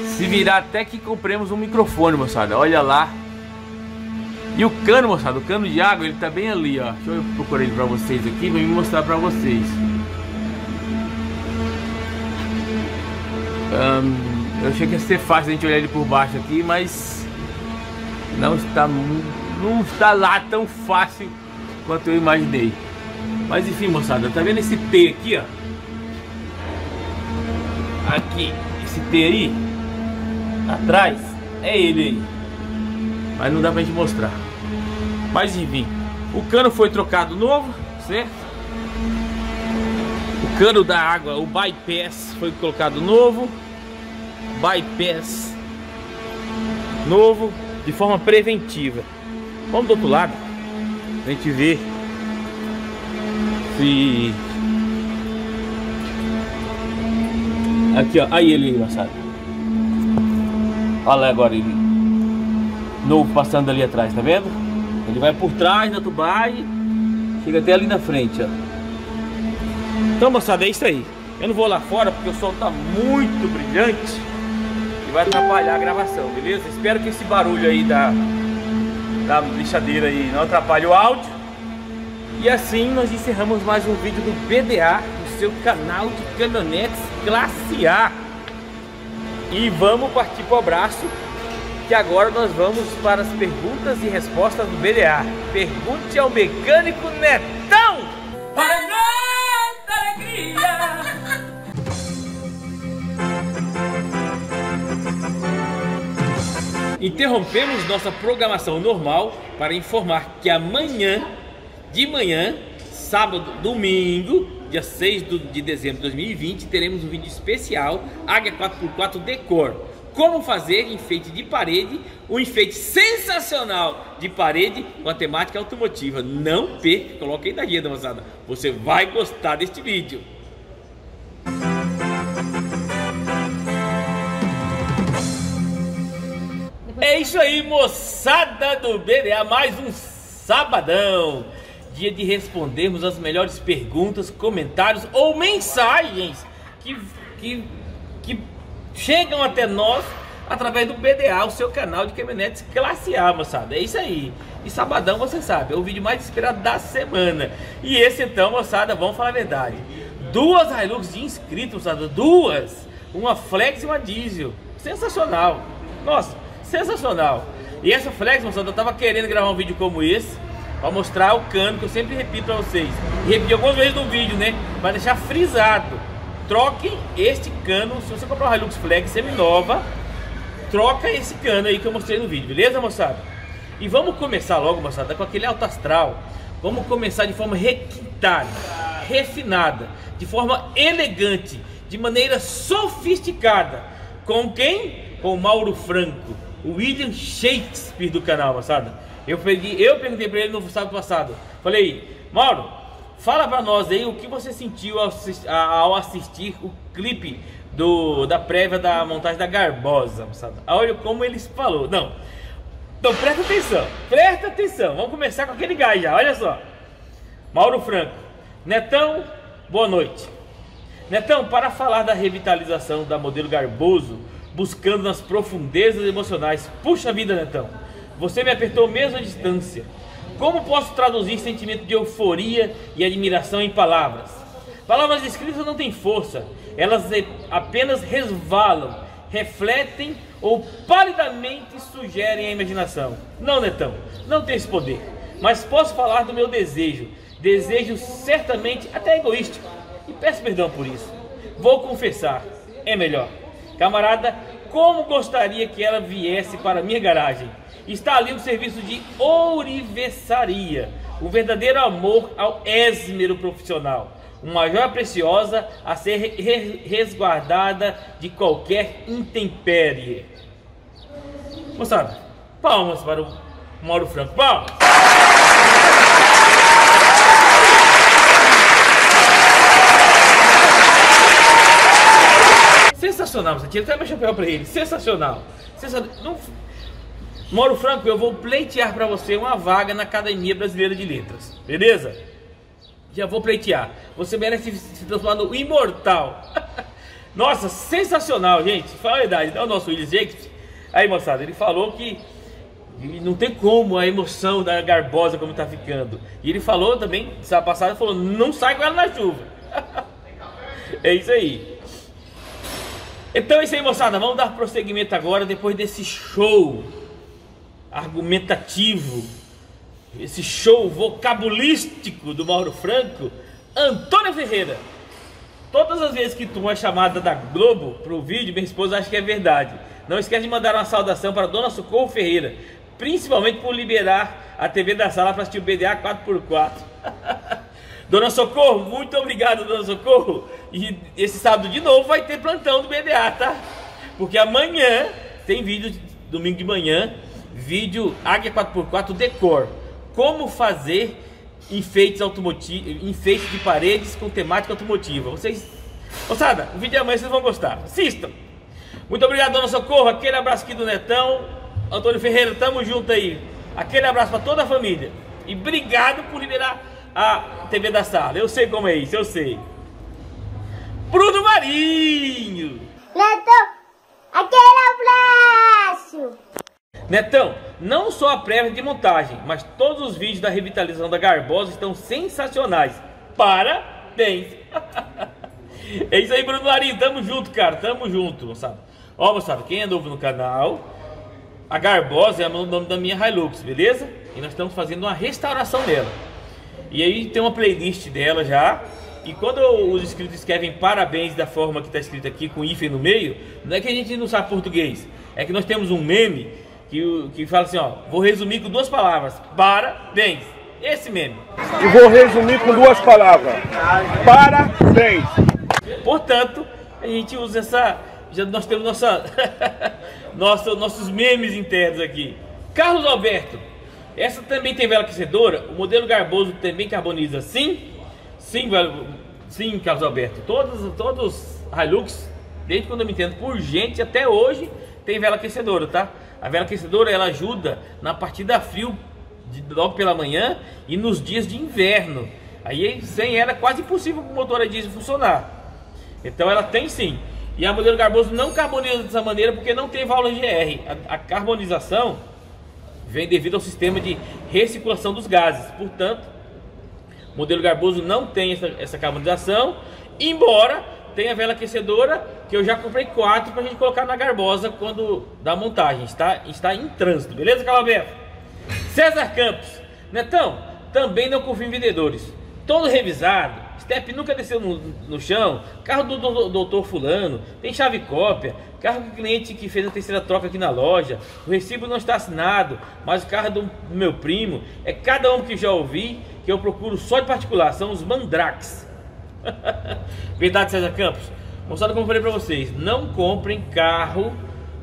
se virar até que compremos um microfone, moçada, olha lá. E o cano, moçada, o cano de água, ele tá bem ali, ó, deixa eu procurar ele pra vocês aqui, vou me mostrar pra vocês. Hum, eu achei que ia ser fácil a gente olhar ele por baixo aqui, mas... Não está, não está lá tão fácil quanto eu imaginei. Mas enfim, moçada, tá vendo esse T aqui, ó? Aqui, esse T aí, atrás, é ele aí. Mas não dá pra gente mostrar. Mas enfim, o cano foi trocado novo, certo? O cano da água, o Bypass foi colocado novo. Bypass novo, de forma preventiva. Vamos do outro lado, a gente vê se... Aqui, ó, aí ele, moçada. Olha lá agora ele novo passando ali atrás, tá vendo? Ele vai por trás da tubai, chega até ali na frente, ó. Então, moçada, é isso aí. Eu não vou lá fora porque o sol tá muito brilhante, vai atrapalhar a gravação, beleza? Espero que esse barulho aí da, da lixadeira aí não atrapalhe o áudio. E assim nós encerramos mais um vídeo do B D A, do seu canal de caminhonetes classe A. E vamos partir para o abraço, que agora nós vamos para as perguntas e respostas do B D A. Pergunte ao mecânico Netão! Para nossa alegria! Interrompemos nossa programação normal para informar que amanhã, de manhã, sábado, domingo, dia seis de dezembro de dois mil e vinte, teremos um vídeo especial Águia quatro por quatro Decor. Como fazer enfeite de parede, um enfeite sensacional de parede com a temática automotiva. Não perca, coloque aí na agenda, moçada. Você vai gostar deste vídeo. É isso aí, moçada do B D A, mais um sabadão, dia de respondermos as melhores perguntas, comentários ou mensagens que, que, que chegam até nós através do B D A, o seu canal de caminhonetes classe A, moçada, é isso aí. E sabadão, você sabe, é o vídeo mais esperado da semana. E esse então, moçada, vamos falar a verdade, duas Hilux de inscrito, moçada, duas, uma Flex e uma Diesel, sensacional, nossa. Sensacional! E essa Flex, moçada, eu tava querendo gravar um vídeo como esse para mostrar o cano, que eu sempre repito para vocês. Repeti algumas vezes no vídeo, né? Para deixar frisado. Troquem este cano. Se você comprar uma Hilux Flex semi-nova, troca esse cano aí que eu mostrei no vídeo, beleza, moçada? E vamos começar logo, moçada, com aquele alto astral. Vamos começar de forma requintada, refinada, de forma elegante, de maneira sofisticada. Com quem? Com o Mauro Franco, o William Shakespeare do canal, moçada. Eu peguei, eu perguntei para ele no sábado passado. Falei, Mauro, fala para nós aí o que você sentiu ao, ao assistir o clipe do, da prévia da montagem da Garbosa. Sabe? Olha como eles falou. Não. Então presta atenção, presta atenção. Vamos começar com aquele gás já. Olha só. Mauro Franco, Netão, boa noite. Netão, para falar da revitalização da modelo Garbosa, buscando nas profundezas emocionais. Puxa vida, Netão, você me apertou mesmo à distância. Como posso traduzir sentimento de euforia e admiração em palavras? Palavras escritas não têm força, elas apenas resvalam, refletem ou palidamente sugerem a imaginação. Não, Netão, não tem esse poder, mas posso falar do meu desejo, desejo certamente até egoístico, e peço perdão por isso. Vou confessar, é melhor. Camarada, como gostaria que ela viesse para minha garagem. Está ali um serviço de ourivesaria, o verdadeiro amor ao esmero profissional, uma joia preciosa a ser resguardada de qualquer intempérie. Moçada, palmas para o Mauro Franco. Palmas! Sensacional, você tira até meu chapéu pra ele. Sensacional. Sensacional. Não... Mauro Franco, eu vou pleitear pra você uma vaga na Academia Brasileira de Letras. Beleza? Já vou pleitear. Você merece se transformar no imortal. Nossa, sensacional, gente. Fala a verdade. Dá o nosso Willis Jacobs. Aí, moçada, ele falou que não tem como a emoção da Garbosa como tá ficando. E ele falou também, sábado passado, falou: não sai com ela na chuva. É isso aí. Então é isso aí, moçada, vamos dar prosseguimento agora, depois desse show argumentativo, esse show vocabulístico do Mauro Franco. Antônia Ferreira, todas as vezes que tu é chamada da Globo para o vídeo, minha esposa acha que é verdade. Não esquece de mandar uma saudação para Dona Socorro Ferreira, principalmente por liberar a T V da sala para assistir o B D A quatro por quatro. Dona Socorro, muito obrigado, Dona Socorro. E esse sábado de novo vai ter plantão do B D A, tá? Porque amanhã tem vídeo, de, domingo de manhã, vídeo Águia quatro por quatro Decor. Como fazer enfeites, automotivos, enfeites de paredes com temática automotiva. Vocês, moçada, o vídeo de amanhã vocês vão gostar. Assistam. Muito obrigado, Dona Socorro. Aquele abraço aqui do Netão. Antônio Ferreira, tamo junto aí. Aquele abraço pra toda a família. E obrigado por liberar a T V da sala. Eu sei como é isso, eu sei. Bruno Marinho! Netão, aquele abraço! Netão, não só a prévia de montagem, mas todos os vídeos da revitalização da Garbosa estão sensacionais. Parabéns! É isso aí, Bruno Marinho. Tamo junto, cara. Tamo junto, moçada. Ó, moçada, quem é novo no canal, a Garbosa é o nome da minha Hilux, beleza? E nós estamos fazendo uma restauração dela. E aí tem uma playlist dela já. E quando os inscritos escrevem parabéns da forma que está escrito aqui, com hífen no meio, não é que a gente não sabe português, é que nós temos um meme que, que fala assim, ó, vou resumir com duas palavras, parabéns, esse meme. E vou resumir com duas palavras, parabéns. Portanto, a gente usa essa, já nós temos nossa, nossa, nossos memes internos aqui. Carlos Alberto, essa também tem vela aquecedora, o modelo Garbosa também carboniza sim? Sim, sim, Carlos Alberto, todos, todos Hilux, desde quando eu me entendo por gente, até hoje tem vela aquecedora, tá? A vela aquecedora, ela ajuda na partida frio, de, logo pela manhã e nos dias de inverno. Aí sem ela é quase impossível o motor a diesel funcionar. Então ela tem sim. E a modelo Garbosa não carboniza dessa maneira porque não tem válvula G R. A, a carbonização vem devido ao sistema de recirculação dos gases, portanto, o modelo Garbosa não tem essa, essa carbonização, embora tenha a vela aquecedora, que eu já comprei quatro para a gente colocar na Garbosa quando da montagem. Está, está em trânsito, beleza, Calaberto? César Campos, Netão, também não confio em vendedores. Todo revisado, step nunca desceu no, no chão, carro do, do, do doutor fulano, tem chave cópia, carro do cliente que fez a terceira troca aqui na loja, o recibo não está assinado, mas o carro do meu primo, é cada um que já ouvi, que eu procuro só de particular, são os mandrakes. Verdade, César Campos. Moçada, como eu falei pra vocês, não comprem carro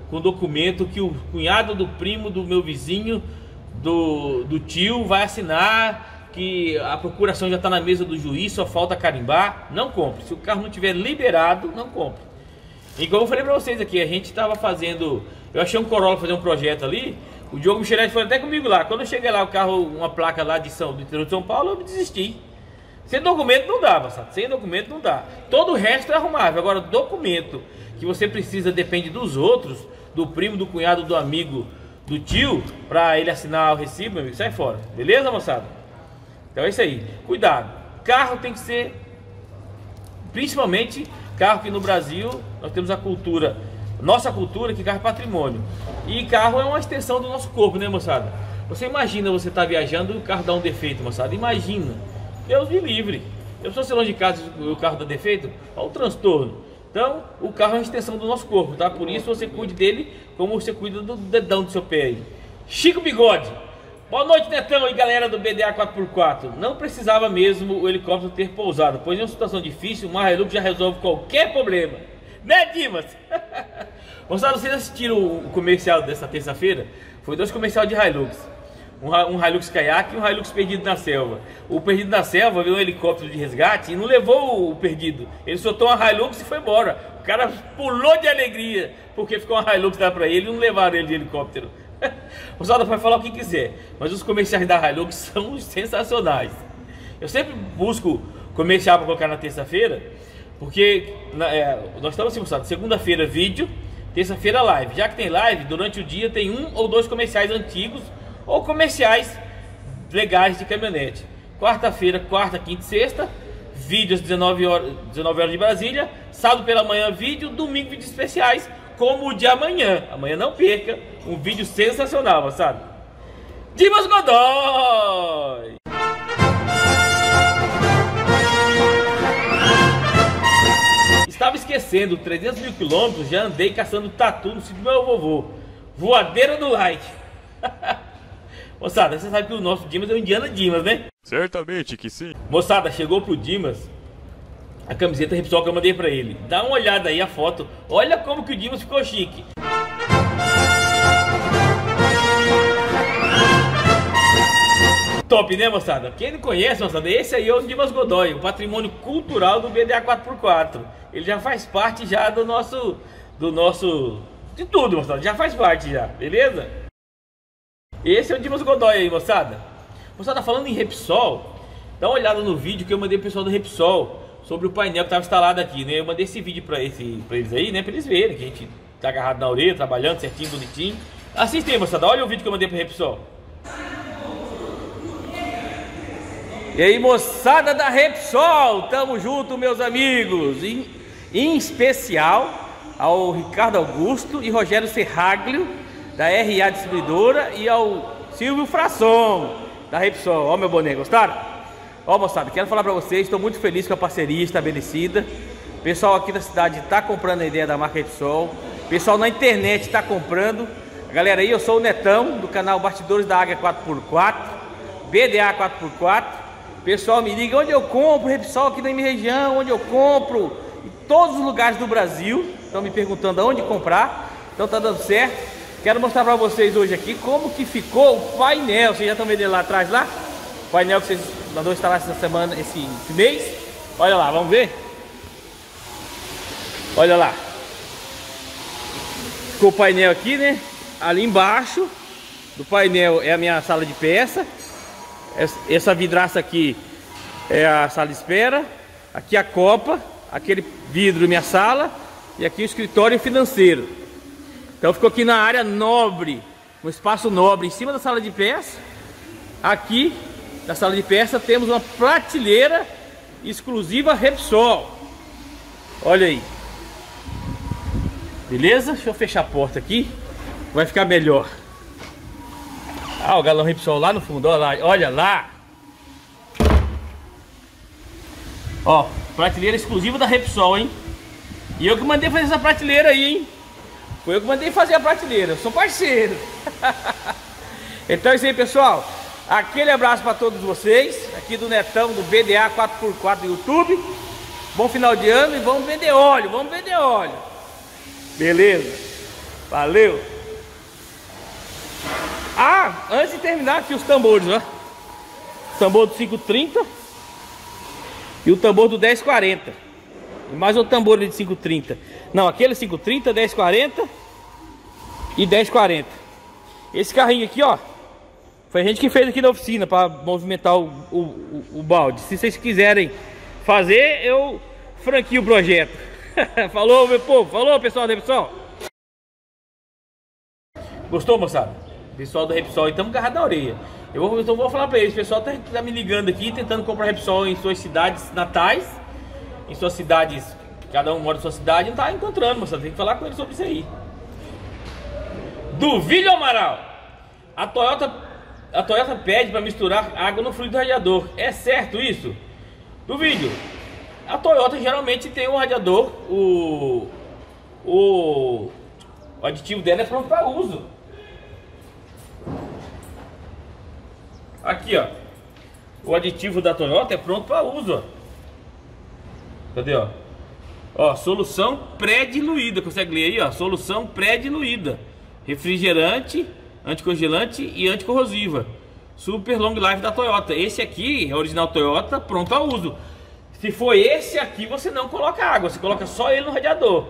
com documento que o cunhado do primo do meu vizinho do, do tio, vai assinar que a procuração já está na mesa do juiz, só falta carimbar, não compre. Se o carro não tiver liberado, não compre. E como eu falei para vocês aqui, a gente estava fazendo, eu achei um Corolla fazer um projeto ali, o Diogo Michelete foi até comigo lá, quando eu cheguei lá, o carro, uma placa lá de São, do interior de São Paulo, eu desisti. Sem documento não dá, passado. Sem documento não dá. Todo o resto é arrumável. Agora, documento que você precisa depende dos outros, do primo, do cunhado, do amigo, do tio, para ele assinar o recibo, meu amigo, sai fora. Beleza, moçada? Então é isso aí. Cuidado. Carro tem que ser, principalmente carro que no Brasil nós temos a cultura, nossa cultura, que carro é patrimônio. E carro é uma extensão do nosso corpo, né, moçada? Você imagina, você tá viajando e o carro dá um defeito, moçada. Imagina. Deus me livre. Eu sou longe de casa e o carro dá defeito, olha o transtorno. Então, o carro é uma extensão do nosso corpo, tá? Por isso você cuide dele como você cuida do dedão do seu pé aí. Chico Bigode. Boa noite, Netão e galera do B D A quatro por quatro. Não precisava mesmo o helicóptero ter pousado, pois em uma situação difícil, o Hilux já resolve qualquer problema. Né, Dimas? Moçada, vocês assistiram o comercial dessa terça-feira? Foi dois comerciais de Hilux. Um Hilux caiaque e um Hilux perdido na selva. O perdido na selva veio um helicóptero de resgate e não levou o perdido. Ele soltou uma Hilux e foi embora. O cara pulou de alegria porque ficou uma Hilux lá pra ele e não levaram ele de helicóptero. O Zalda vai falar o que quiser, mas os comerciais da Hilux são sensacionais. Eu sempre busco comercial pra colocar na terça-feira, porque na, é, nós estamos assim, moçada, segunda-feira vídeo, terça-feira live. Já que tem live, durante o dia tem um ou dois comerciais antigos ou comerciais legais de caminhonete. Quarta-feira, quarta, quinta e sexta, vídeo às dezenove horas, dezenove horas de Brasília. Sábado pela manhã, vídeo. Domingo, vídeos especiais, como o de amanhã. Amanhã não perca, um vídeo sensacional, moçada. Dimas Godoy! Estava esquecendo, trezentos mil quilômetros, já andei caçando tatu no sítio do meu vovô. Voadeira do like! Moçada, você sabe que o nosso Dimas é o Indiana Dimas, né? Certamente que sim. Moçada, chegou pro Dimas a camiseta Repsol que eu mandei pra ele. Dá uma olhada aí a foto. Olha como que o Dimas ficou chique. Top, né, moçada? Quem não conhece, moçada, esse aí é o Dimas Godoy, o patrimônio cultural do B D A quatro por quatro. Ele já faz parte já do nosso... do nosso... de tudo, moçada. Já faz parte já, beleza? Esse é o Dimas Godoy aí, moçada. Moçada, falando em Repsol, dá uma olhada no vídeo que eu mandei pro pessoal do Repsol sobre o painel que estava instalado aqui, né? Eu mandei esse vídeo para esse, pra eles aí, né? Para eles verem que a gente tá agarrado na orelha, trabalhando certinho, bonitinho. Assistem, moçada. Olha o vídeo que eu mandei pro Repsol. E aí, moçada da Repsol, tamo junto, meus amigos. Em, em especial ao Ricardo Augusto e Rogério Serraglio, da R A Distribuidora, e ao Silvio Frasson, da Repsol. Ó meu boné, gostaram? Ó moçada, quero falar pra vocês, estou muito feliz com a parceria estabelecida. O pessoal aqui da cidade tá comprando a ideia da marca Repsol. O pessoal na internet tá comprando. Galera aí, eu sou o Netão, do canal Bastidores da Águia quatro por quatro, B D A quatro por quatro. Pessoal, me liga onde eu compro Repsol aqui na minha região, onde eu compro em todos os lugares do Brasil. Estão me perguntando aonde comprar. Então tá dando certo. Quero mostrar para vocês hoje aqui como que ficou o painel. Vocês já estão vendo ele lá atrás lá? O painel que vocês mandou instalar essa semana, esse, esse mês. Olha lá, vamos ver? Olha lá. Ficou o painel aqui, né? Ali embaixo do painel é a minha sala de peça. Essa vidraça aqui é a sala de espera. Aqui a copa, aquele vidro minha sala. E aqui o escritório financeiro. Então ficou aqui na área nobre, no espaço nobre, em cima da sala de peça. Aqui na sala de peça temos uma prateleira exclusiva Repsol. Olha aí. Beleza? Deixa eu fechar a porta aqui, vai ficar melhor. Ah, o galão Repsol lá no fundo, olha lá. Olha lá. Ó, prateleira exclusiva da Repsol, hein? E eu que mandei fazer essa prateleira aí, hein? Foi eu que mandei fazer a prateleira, eu sou parceiro. Então é isso aí, pessoal. Aquele abraço para todos vocês. Aqui do Netão, do B D A quatro por quatro do YouTube. Bom final de ano e vamos vender óleo, vamos vender óleo. Beleza, valeu. Ah, antes de terminar aqui os tambores, ó. O tambor do cinco trinta e o tambor do dez quarenta. E mais um tambor ali de cinco trinta. Não, aquele cinco trinta, dez quarenta e dez quarenta. Esse carrinho aqui, ó, foi a gente que fez aqui na oficina para movimentar o, o, o, o balde. Se vocês quiserem fazer, eu franquio o projeto. Falou, meu povo. Falou, pessoal da Repsol. Gostou, moçada? Pessoal da Repsol, então garra da orelha. Eu vou, então, vou falar para eles. O pessoal tá, tá me ligando aqui, tentando comprar Repsol em suas cidades natais. Em suas cidades, cada um mora em sua cidade. Não tá encontrando, moçada. Tem que falar com eles sobre isso aí. Duvido, Amaral. A Toyota, a Toyota pede para misturar água no fluido radiador. É certo isso? Duvido. A Toyota geralmente tem um radiador, o, o, o aditivo dela é pronto para uso. Aqui, ó, o aditivo da Toyota é pronto para uso, ó. Cadê, ó? Ó, solução pré-diluída, consegue ler aí, ó? Solução pré-diluída, refrigerante, anticongelante e anticorrosiva. Super long life da Toyota. Esse aqui é original Toyota, pronto a uso. Se for esse aqui, você não coloca água, você coloca só ele no radiador.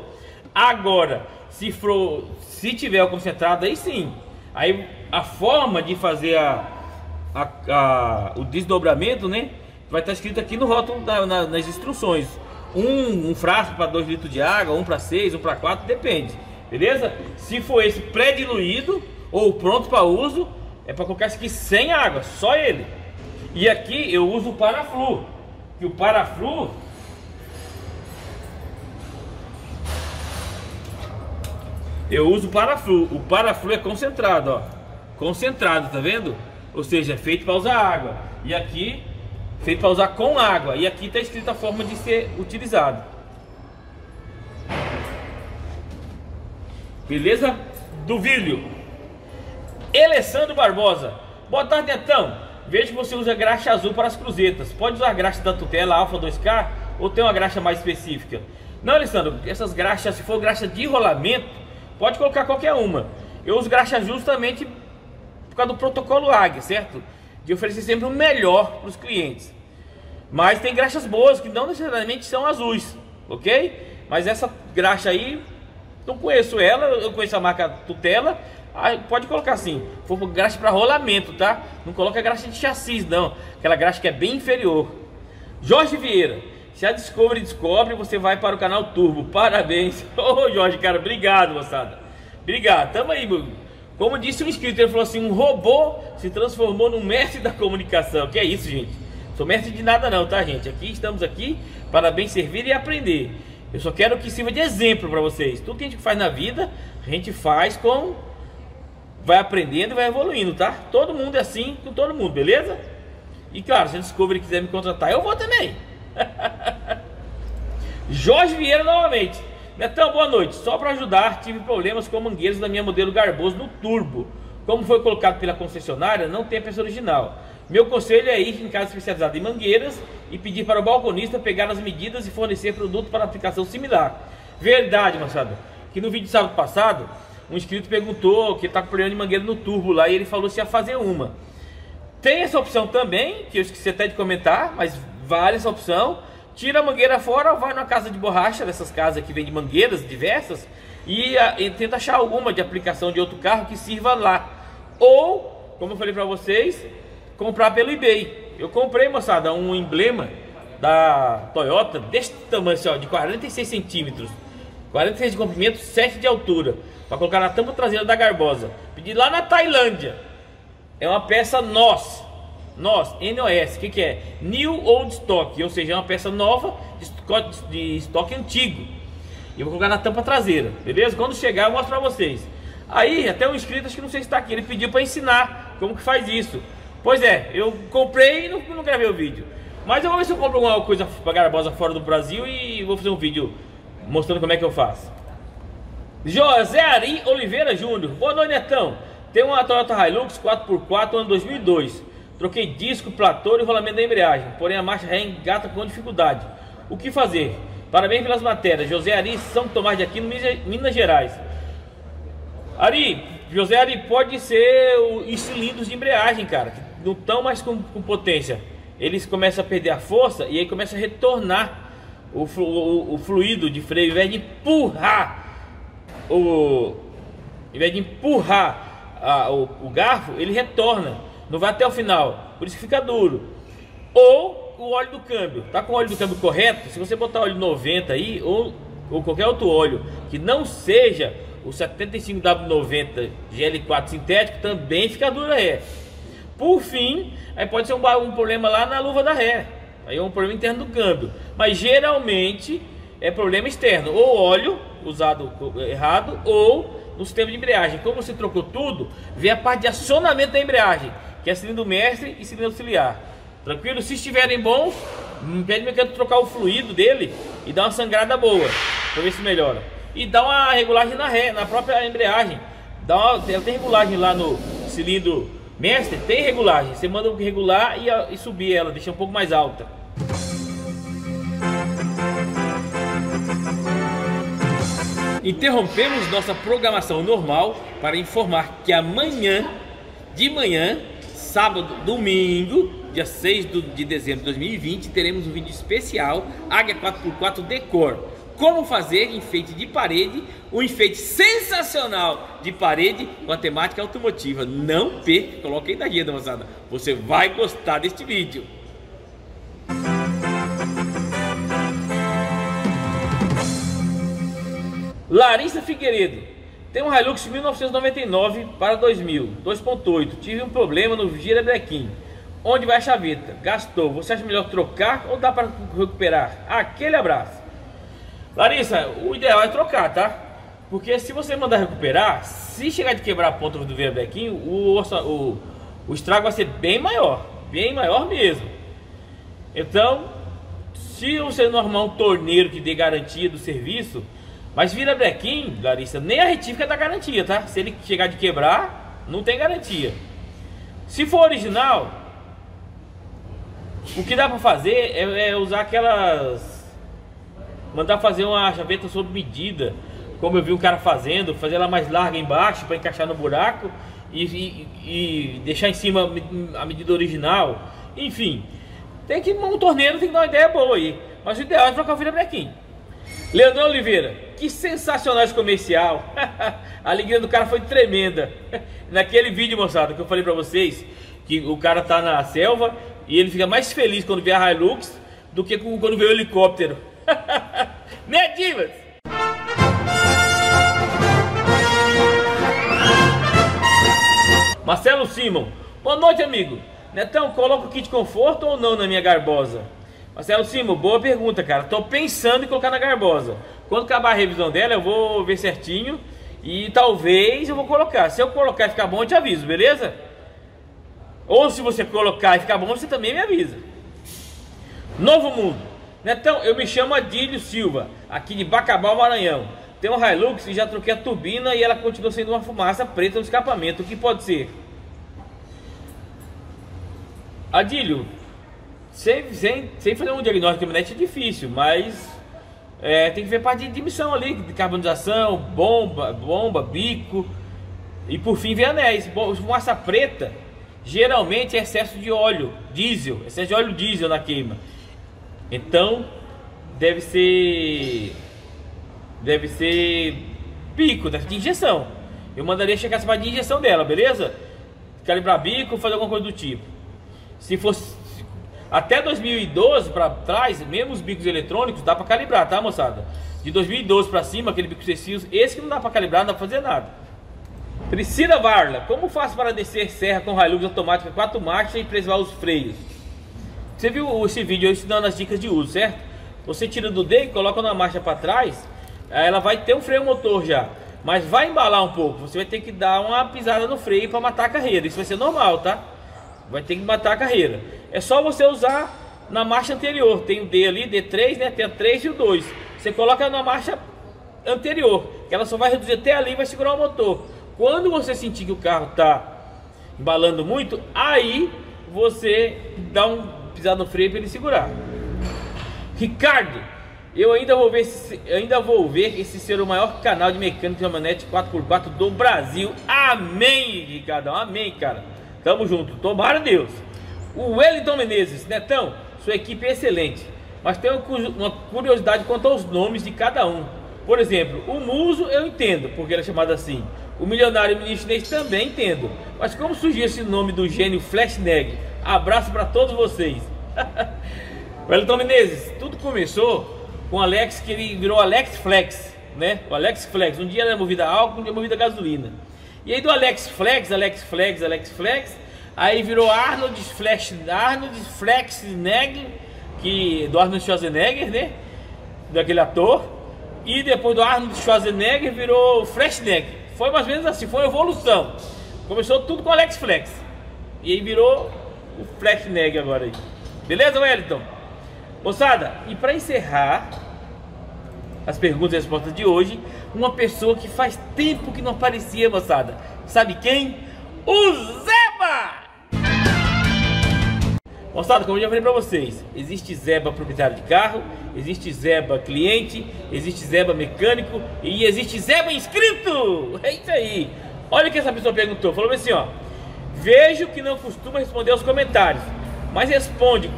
Agora, se for, se tiver o concentrado, aí sim. Aí a forma de fazer a, a, a, o desdobramento, né, vai estar escrito aqui no rótulo, da, na, nas instruções. Um, um frasco para dois litros de água, um para seis, um para quatro, depende. Beleza? Se for esse pré-diluído ou pronto para uso, é para colocar esse aqui sem água, só ele. E aqui eu uso o Paraflu. E o Paraflu, eu uso o Paraflu. O Paraflu é concentrado, ó. Concentrado, tá vendo? Ou seja, é feito para usar água. E aqui, feito para usar com água. E aqui tá escrita a forma de ser utilizado. Beleza? Duvilho. Alessandro Barbosa. Boa tarde, Netão. Veja que você usa graxa azul para as cruzetas. Pode usar a graxa da tutela Alfa dois K ou tem uma graxa mais específica? Não, Alessandro, essas graxas, se for graxa de rolamento, pode colocar qualquer uma. Eu uso graxa justamente por causa do protocolo Águia, certo? De oferecer sempre o melhor para os clientes. Mas tem graxas boas que não necessariamente são azuis, ok? Mas essa graxa aí, não conheço ela, eu conheço a marca Tutela. Ah, pode colocar assim, for graxa para rolamento, tá? Não coloca graxa de chassis, não. Aquela graxa que é bem inferior. Jorge Vieira, se a Discovery descobre, você vai para o canal Turbo. Parabéns. Ô, oh, Jorge, cara, obrigado, moçada. Obrigado, tamo aí, meu. Como disse um inscrito, ele falou assim, um robô se transformou num mestre da comunicação. Que é isso, gente? Não sou mestre de nada não, tá, gente? Aqui estamos aqui para bem servir e aprender. Eu só quero que sirva de exemplo para vocês. Tudo que a gente faz na vida, a gente faz com... vai aprendendo e vai evoluindo, tá? Todo mundo é assim com todo mundo, beleza? E claro, se a Discovery quiser me contratar, eu vou também. Jorge Vieira novamente. Netão, boa noite. Só para ajudar, tive problemas com mangueiras da minha modelo Garbosa no turbo. Como foi colocado pela concessionária, não tem a peça original. Meu conselho é ir em casa especializada em mangueiras e pedir para o balconista pegar as medidas e fornecer produto para aplicação similar. Verdade, moçada. Que no vídeo de sábado passado... um inscrito perguntou que tá com problema de mangueira no turbo lá e ele falou se ia fazer uma. Tem essa opção também, que eu esqueci até de comentar, mas vale essa opção. Tira a mangueira fora, vai na casa de borracha, dessas casas que vende mangueiras diversas, e, e tenta achar alguma de aplicação de outro carro que sirva lá. Ou, como eu falei para vocês, comprar pelo eBay. Eu comprei, moçada, um emblema da Toyota deste tamanho, ó, de quarenta e seis centímetros. quarenta e seis de comprimento, sete de altura, para colocar na tampa traseira da Garbosa. Pedi lá na Tailândia. É uma peça NOS, NOS, N O S, que que é? New Old Stock, ou seja, é uma peça nova de estoque antigo. E vou colocar na tampa traseira, beleza? Quando chegar eu mostro para vocês. Aí até um inscrito, acho que não sei se está aqui, ele pediu para ensinar como que faz isso. Pois é, eu comprei e não, não gravei o vídeo. Mas eu vou ver se eu compro alguma coisa para Garbosa fora do Brasil e vou fazer um vídeo mostrando como é que eu faço. José Ari Oliveira Júnior. Boa noite, Netão. Tem uma Toyota Hilux quatro por quatro ano dois mil e dois. Troquei disco, platô e rolamento da embreagem, porém a marcha ré engata com dificuldade. O que fazer? Parabéns pelas matérias. José Ari, São Tomás de Aquino, Minas Gerais. Ari, José Ari, pode ser os cilindros de embreagem, cara, que não estão mais com, com potência. Eles começam a perder a força e aí começa a retornar o, o, o fluido de freio, ao invés de empurrar o, ao invés de empurrar a, o, o garfo, ele retorna, não vai até o final, por isso que fica duro. Ou o óleo do câmbio, tá com o óleo do câmbio correto? Se você botar óleo noventa aí, ou, ou qualquer outro óleo que não seja o setenta e cinco W noventa G L quatro sintético, também fica duro a ré. Por fim, aí pode ser um, um problema lá na luva da ré, aí é um problema interno do câmbio, mas geralmente é problema externo, ou óleo usado errado, ou no sistema de embreagem. Como você trocou tudo, vem a parte de acionamento da embreagem, que é cilindro mestre e cilindro auxiliar. Tranquilo? Se estiverem bons, pede o mecânico trocar o fluido dele e dar uma sangrada boa, para ver se melhora. E dá uma regulagem na ré, na própria embreagem. Dá uma, tem regulagem lá no cilindro mestre, tem regulagem. Você manda regular e, e subir ela, deixa um pouco mais alta. Interrompemos nossa programação normal para informar que amanhã, de manhã, sábado, domingo, dia seis de dezembro de dois mil e vinte, teremos um vídeo especial Águia quatro por quatro Decor. Como fazer enfeite de parede, um enfeite sensacional de parede com a temática automotiva. Não perca, coloquei na guia da moçada. Você vai gostar deste vídeo. Larissa Figueiredo, tem um Hilux mil novecentos e noventa e nove para dois mil, dois ponto oito, tive um problema no girabrequim, onde vai a chaveta, gastou, você acha melhor trocar ou dá para recuperar? Aquele abraço. Larissa, o ideal é trocar, tá? Porque se você mandar recuperar, se chegar de quebrar a ponta do girabrequim, o, o, o estrago vai ser bem maior, bem maior mesmo. Então, se você não arrumar um torneiro que dê garantia do serviço... Mas virabrequim, Larissa, nem a retífica dá garantia, tá? Se ele chegar de quebrar, não tem garantia. Se for original, o que dá pra fazer é, é usar aquelas... Mandar fazer uma chaveta sob medida, como eu vi um cara fazendo, fazer ela mais larga embaixo para encaixar no buraco e, e, e deixar em cima a medida original. Enfim, tem que um torneiro, tem que dar uma ideia boa aí. Mas o ideal é trocar o virabrequim. Leandro Oliveira, que sensacional esse comercial. A alegria do cara foi tremenda. Naquele vídeo, moçada, que eu falei pra vocês, que o cara tá na selva e ele fica mais feliz quando vê a Hilux do que quando vê o helicóptero. Né, Dimas? Marcelo Simon, boa noite, amigo. Netão, coloca o kit conforto ou não na minha Garbosa? Marcelo Simon, boa pergunta, cara. Tô pensando em colocar na Garbosa. Quando acabar a revisão dela, eu vou ver certinho e talvez eu vou colocar. Se eu colocar e ficar bom, eu te aviso, beleza? Ou se você colocar e ficar bom, você também me avisa. Novo Mundo. Netão, eu me chamo Adílio Silva, aqui de Bacabal, Maranhão. Tem um Hilux e já troquei a turbina e ela continua sendo uma fumaça preta no escapamento. O que pode ser? Adílio, Sem, sem, sem fazer um diagnóstico de caminhonete é difícil, mas é, tem que ver parte de emissão ali, de carbonização, bomba, bomba, bico e por fim ver anéis. Bom, fumaça preta geralmente é excesso de óleo diesel, excesso de óleo diesel na queima. Então deve ser deve ser bico, deve ser de injeção. Eu mandaria checar essa parte de injeção dela, beleza? Calibrar bico, fazer alguma coisa do tipo. Se fosse até dois mil e doze para trás, mesmo os bicos eletrônicos dá para calibrar, tá, moçada? De dois mil e doze para cima, aquele bico excessivo, esse que não dá para calibrar, não dá para fazer nada. Priscila Varla, como faço para descer serra com Hilux automática quatro marchas e preservar os freios? Você viu esse vídeo eu ensinando as dicas de uso, certo? Você tira do D e coloca na marcha para trás, ela vai ter um freio motor já, mas vai embalar um pouco, você vai ter que dar uma pisada no freio para matar a carreira, isso vai ser normal, tá? Vai ter que matar a carreira. É só você usar na marcha anterior. Tem o D ali, D três, né? Tem a três e o dois. Você coloca na marcha anterior, que ela só vai reduzir até ali e vai segurar o motor. Quando você sentir que o carro está embalando muito, aí você dá um pisado no freio para ele segurar. Ricardo, Eu ainda vou ver esse, ainda vou ver esse ser o maior canal de mecânica de caminhonete quatro por quatro do Brasil. Amém, Ricardo. Amém, cara. Tamo junto. Tomara Deus. O Wellington Menezes. Netão, sua equipe é excelente, mas tem uma curiosidade quanto aos nomes de cada um. Por exemplo, o Muso eu entendo, porque ele é chamado assim. O milionário ministro chinês também entendo. Mas como surgiu esse nome do gênio Flashneg? Abraço para todos vocês. Wellington Menezes, tudo começou com Alex, que ele virou Alex Flex, né? O Alex Flex, um dia era movido a álcool, um dia movido a gasolina. E aí do Alex Flex, Alex Flex, Alex Flex, aí virou Arnold Flash, Arnold Flexneg, que do Arnold Schwarzenegger, né? Daquele ator. E depois do Arnold Schwarzenegger virou Flashneg. Foi mais ou menos assim, foi uma evolução. Começou tudo com Alex Flex. E aí virou o Flashneg agora aí. Beleza, Wellington? Moçada, e para encerrar as perguntas e respostas de hoje, uma pessoa que faz tempo que não aparecia, moçada. Sabe quem? O Zeba! Moçada, como eu já falei para vocês, existe Zeba proprietário de carro, existe Zeba cliente, existe Zeba mecânico e existe Zeba inscrito! É isso aí! Olha o que essa pessoa perguntou, falou assim, ó: vejo que não costuma responder aos comentários, mas responde: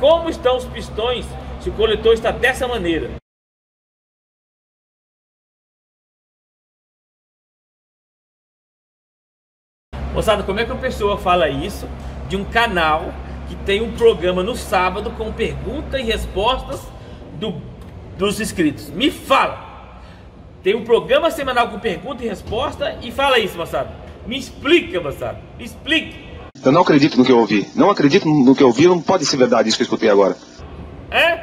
como estão os pistões se o coletor está dessa maneira? Moçada, como é que uma pessoa fala isso de um canal que tem um programa no sábado com perguntas e respostas do, dos inscritos? Me fala! Tem um programa semanal com pergunta e resposta e fala isso, moçada. Me explica, moçada. Me explica. Eu não acredito no que eu ouvi. Não acredito no que eu ouvi. Não pode ser verdade isso que eu escutei agora. É?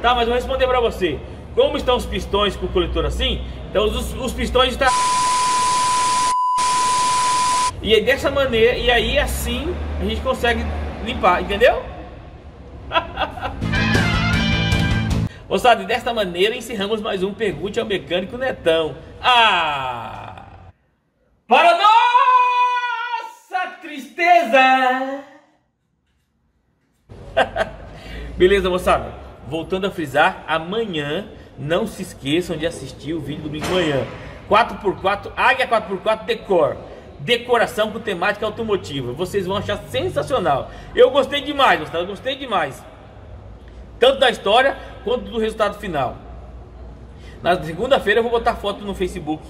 Tá, mas eu vou responder pra você. Como estão os pistões com o coletor assim? Então os, os pistões estão... E aí dessa maneira... E aí assim a gente consegue limpar. Entendeu? Moçada, e desta maneira encerramos mais um Pergunte ao Mecânico Netão. Ah! Para nós! Tristeza! Beleza, moçada? Voltando a frisar, amanhã não se esqueçam de assistir o vídeo do domingo de manhã. quatro por quatro, Águia quatro por quatro Decor. Decoração com temática automotiva. Vocês vão achar sensacional. Eu gostei demais, moçada. Eu gostei demais. Tanto da história quanto do resultado final. Na segunda-feira eu vou botar foto no Facebook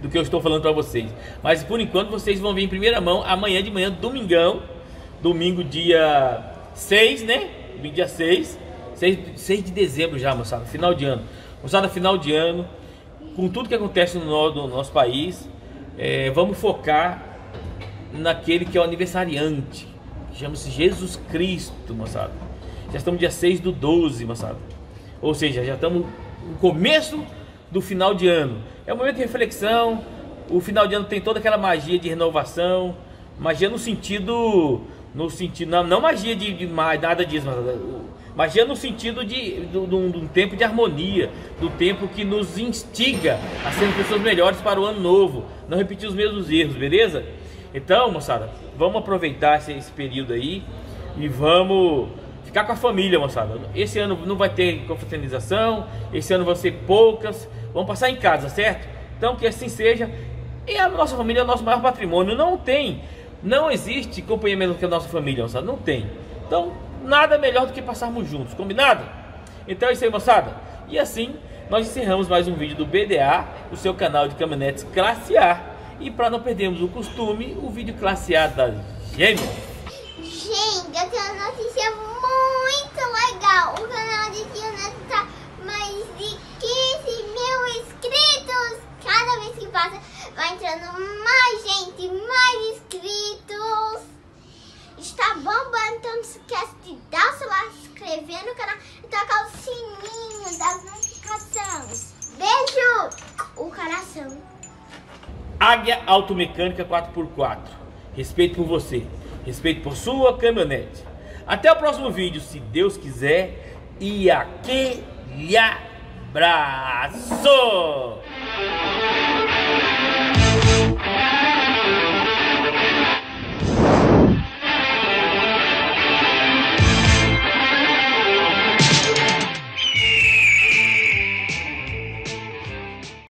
do que eu estou falando para vocês, mas por enquanto vocês vão ver em primeira mão amanhã de manhã, domingão, domingo dia seis, né? Domingo dia seis, seis, seis de dezembro já, moçada, final de ano. Moçada, final de ano, com tudo que acontece no, no, no nosso país, é, vamos focar naquele que é o aniversariante, que chama-se Jesus Cristo, moçada. Já estamos dia seis do doze, moçada, ou seja, já estamos no começo do final de ano. É um momento de reflexão. O final de ano tem toda aquela magia de renovação, magia no sentido, no sentido não, não magia de, de nada disso, mas magia no sentido de, de, de, um, de um tempo de harmonia, do tempo que nos instiga a sermos pessoas melhores para o ano novo, não repetir os mesmos erros, beleza? Então, moçada, vamos aproveitar esse, esse período aí e vamos ficar com a família, moçada. Esse ano não vai ter confraternização, esse ano vão ser poucas. Vamos passar em casa, certo? Então que assim seja. E a nossa família é o nosso maior patrimônio. Não tem, não existe companhia melhor que a nossa família, moçada. Não tem. Então nada melhor do que passarmos juntos, combinado? Então é isso aí, moçada. E assim nós encerramos mais um vídeo do B D A, o seu canal de caminhonetes classe A. E para não perdermos o costume, o vídeo classe A da Gêmea. Gente, eu tenho uma notícia muito legal. O canal de caminhonetes está mais de quinze mil inscritos. Cada vez que passa vai entrando mais gente, mais inscritos. Está bombando, então não se esquece de dar o seu like, se inscrever no canal e tocar o sininho das notificações. Beijo! O coração. Águia Automecânica quatro por quatro. Respeito por você, respeito por sua caminhonete. Até o próximo vídeo, se Deus quiser. E aquele abraço!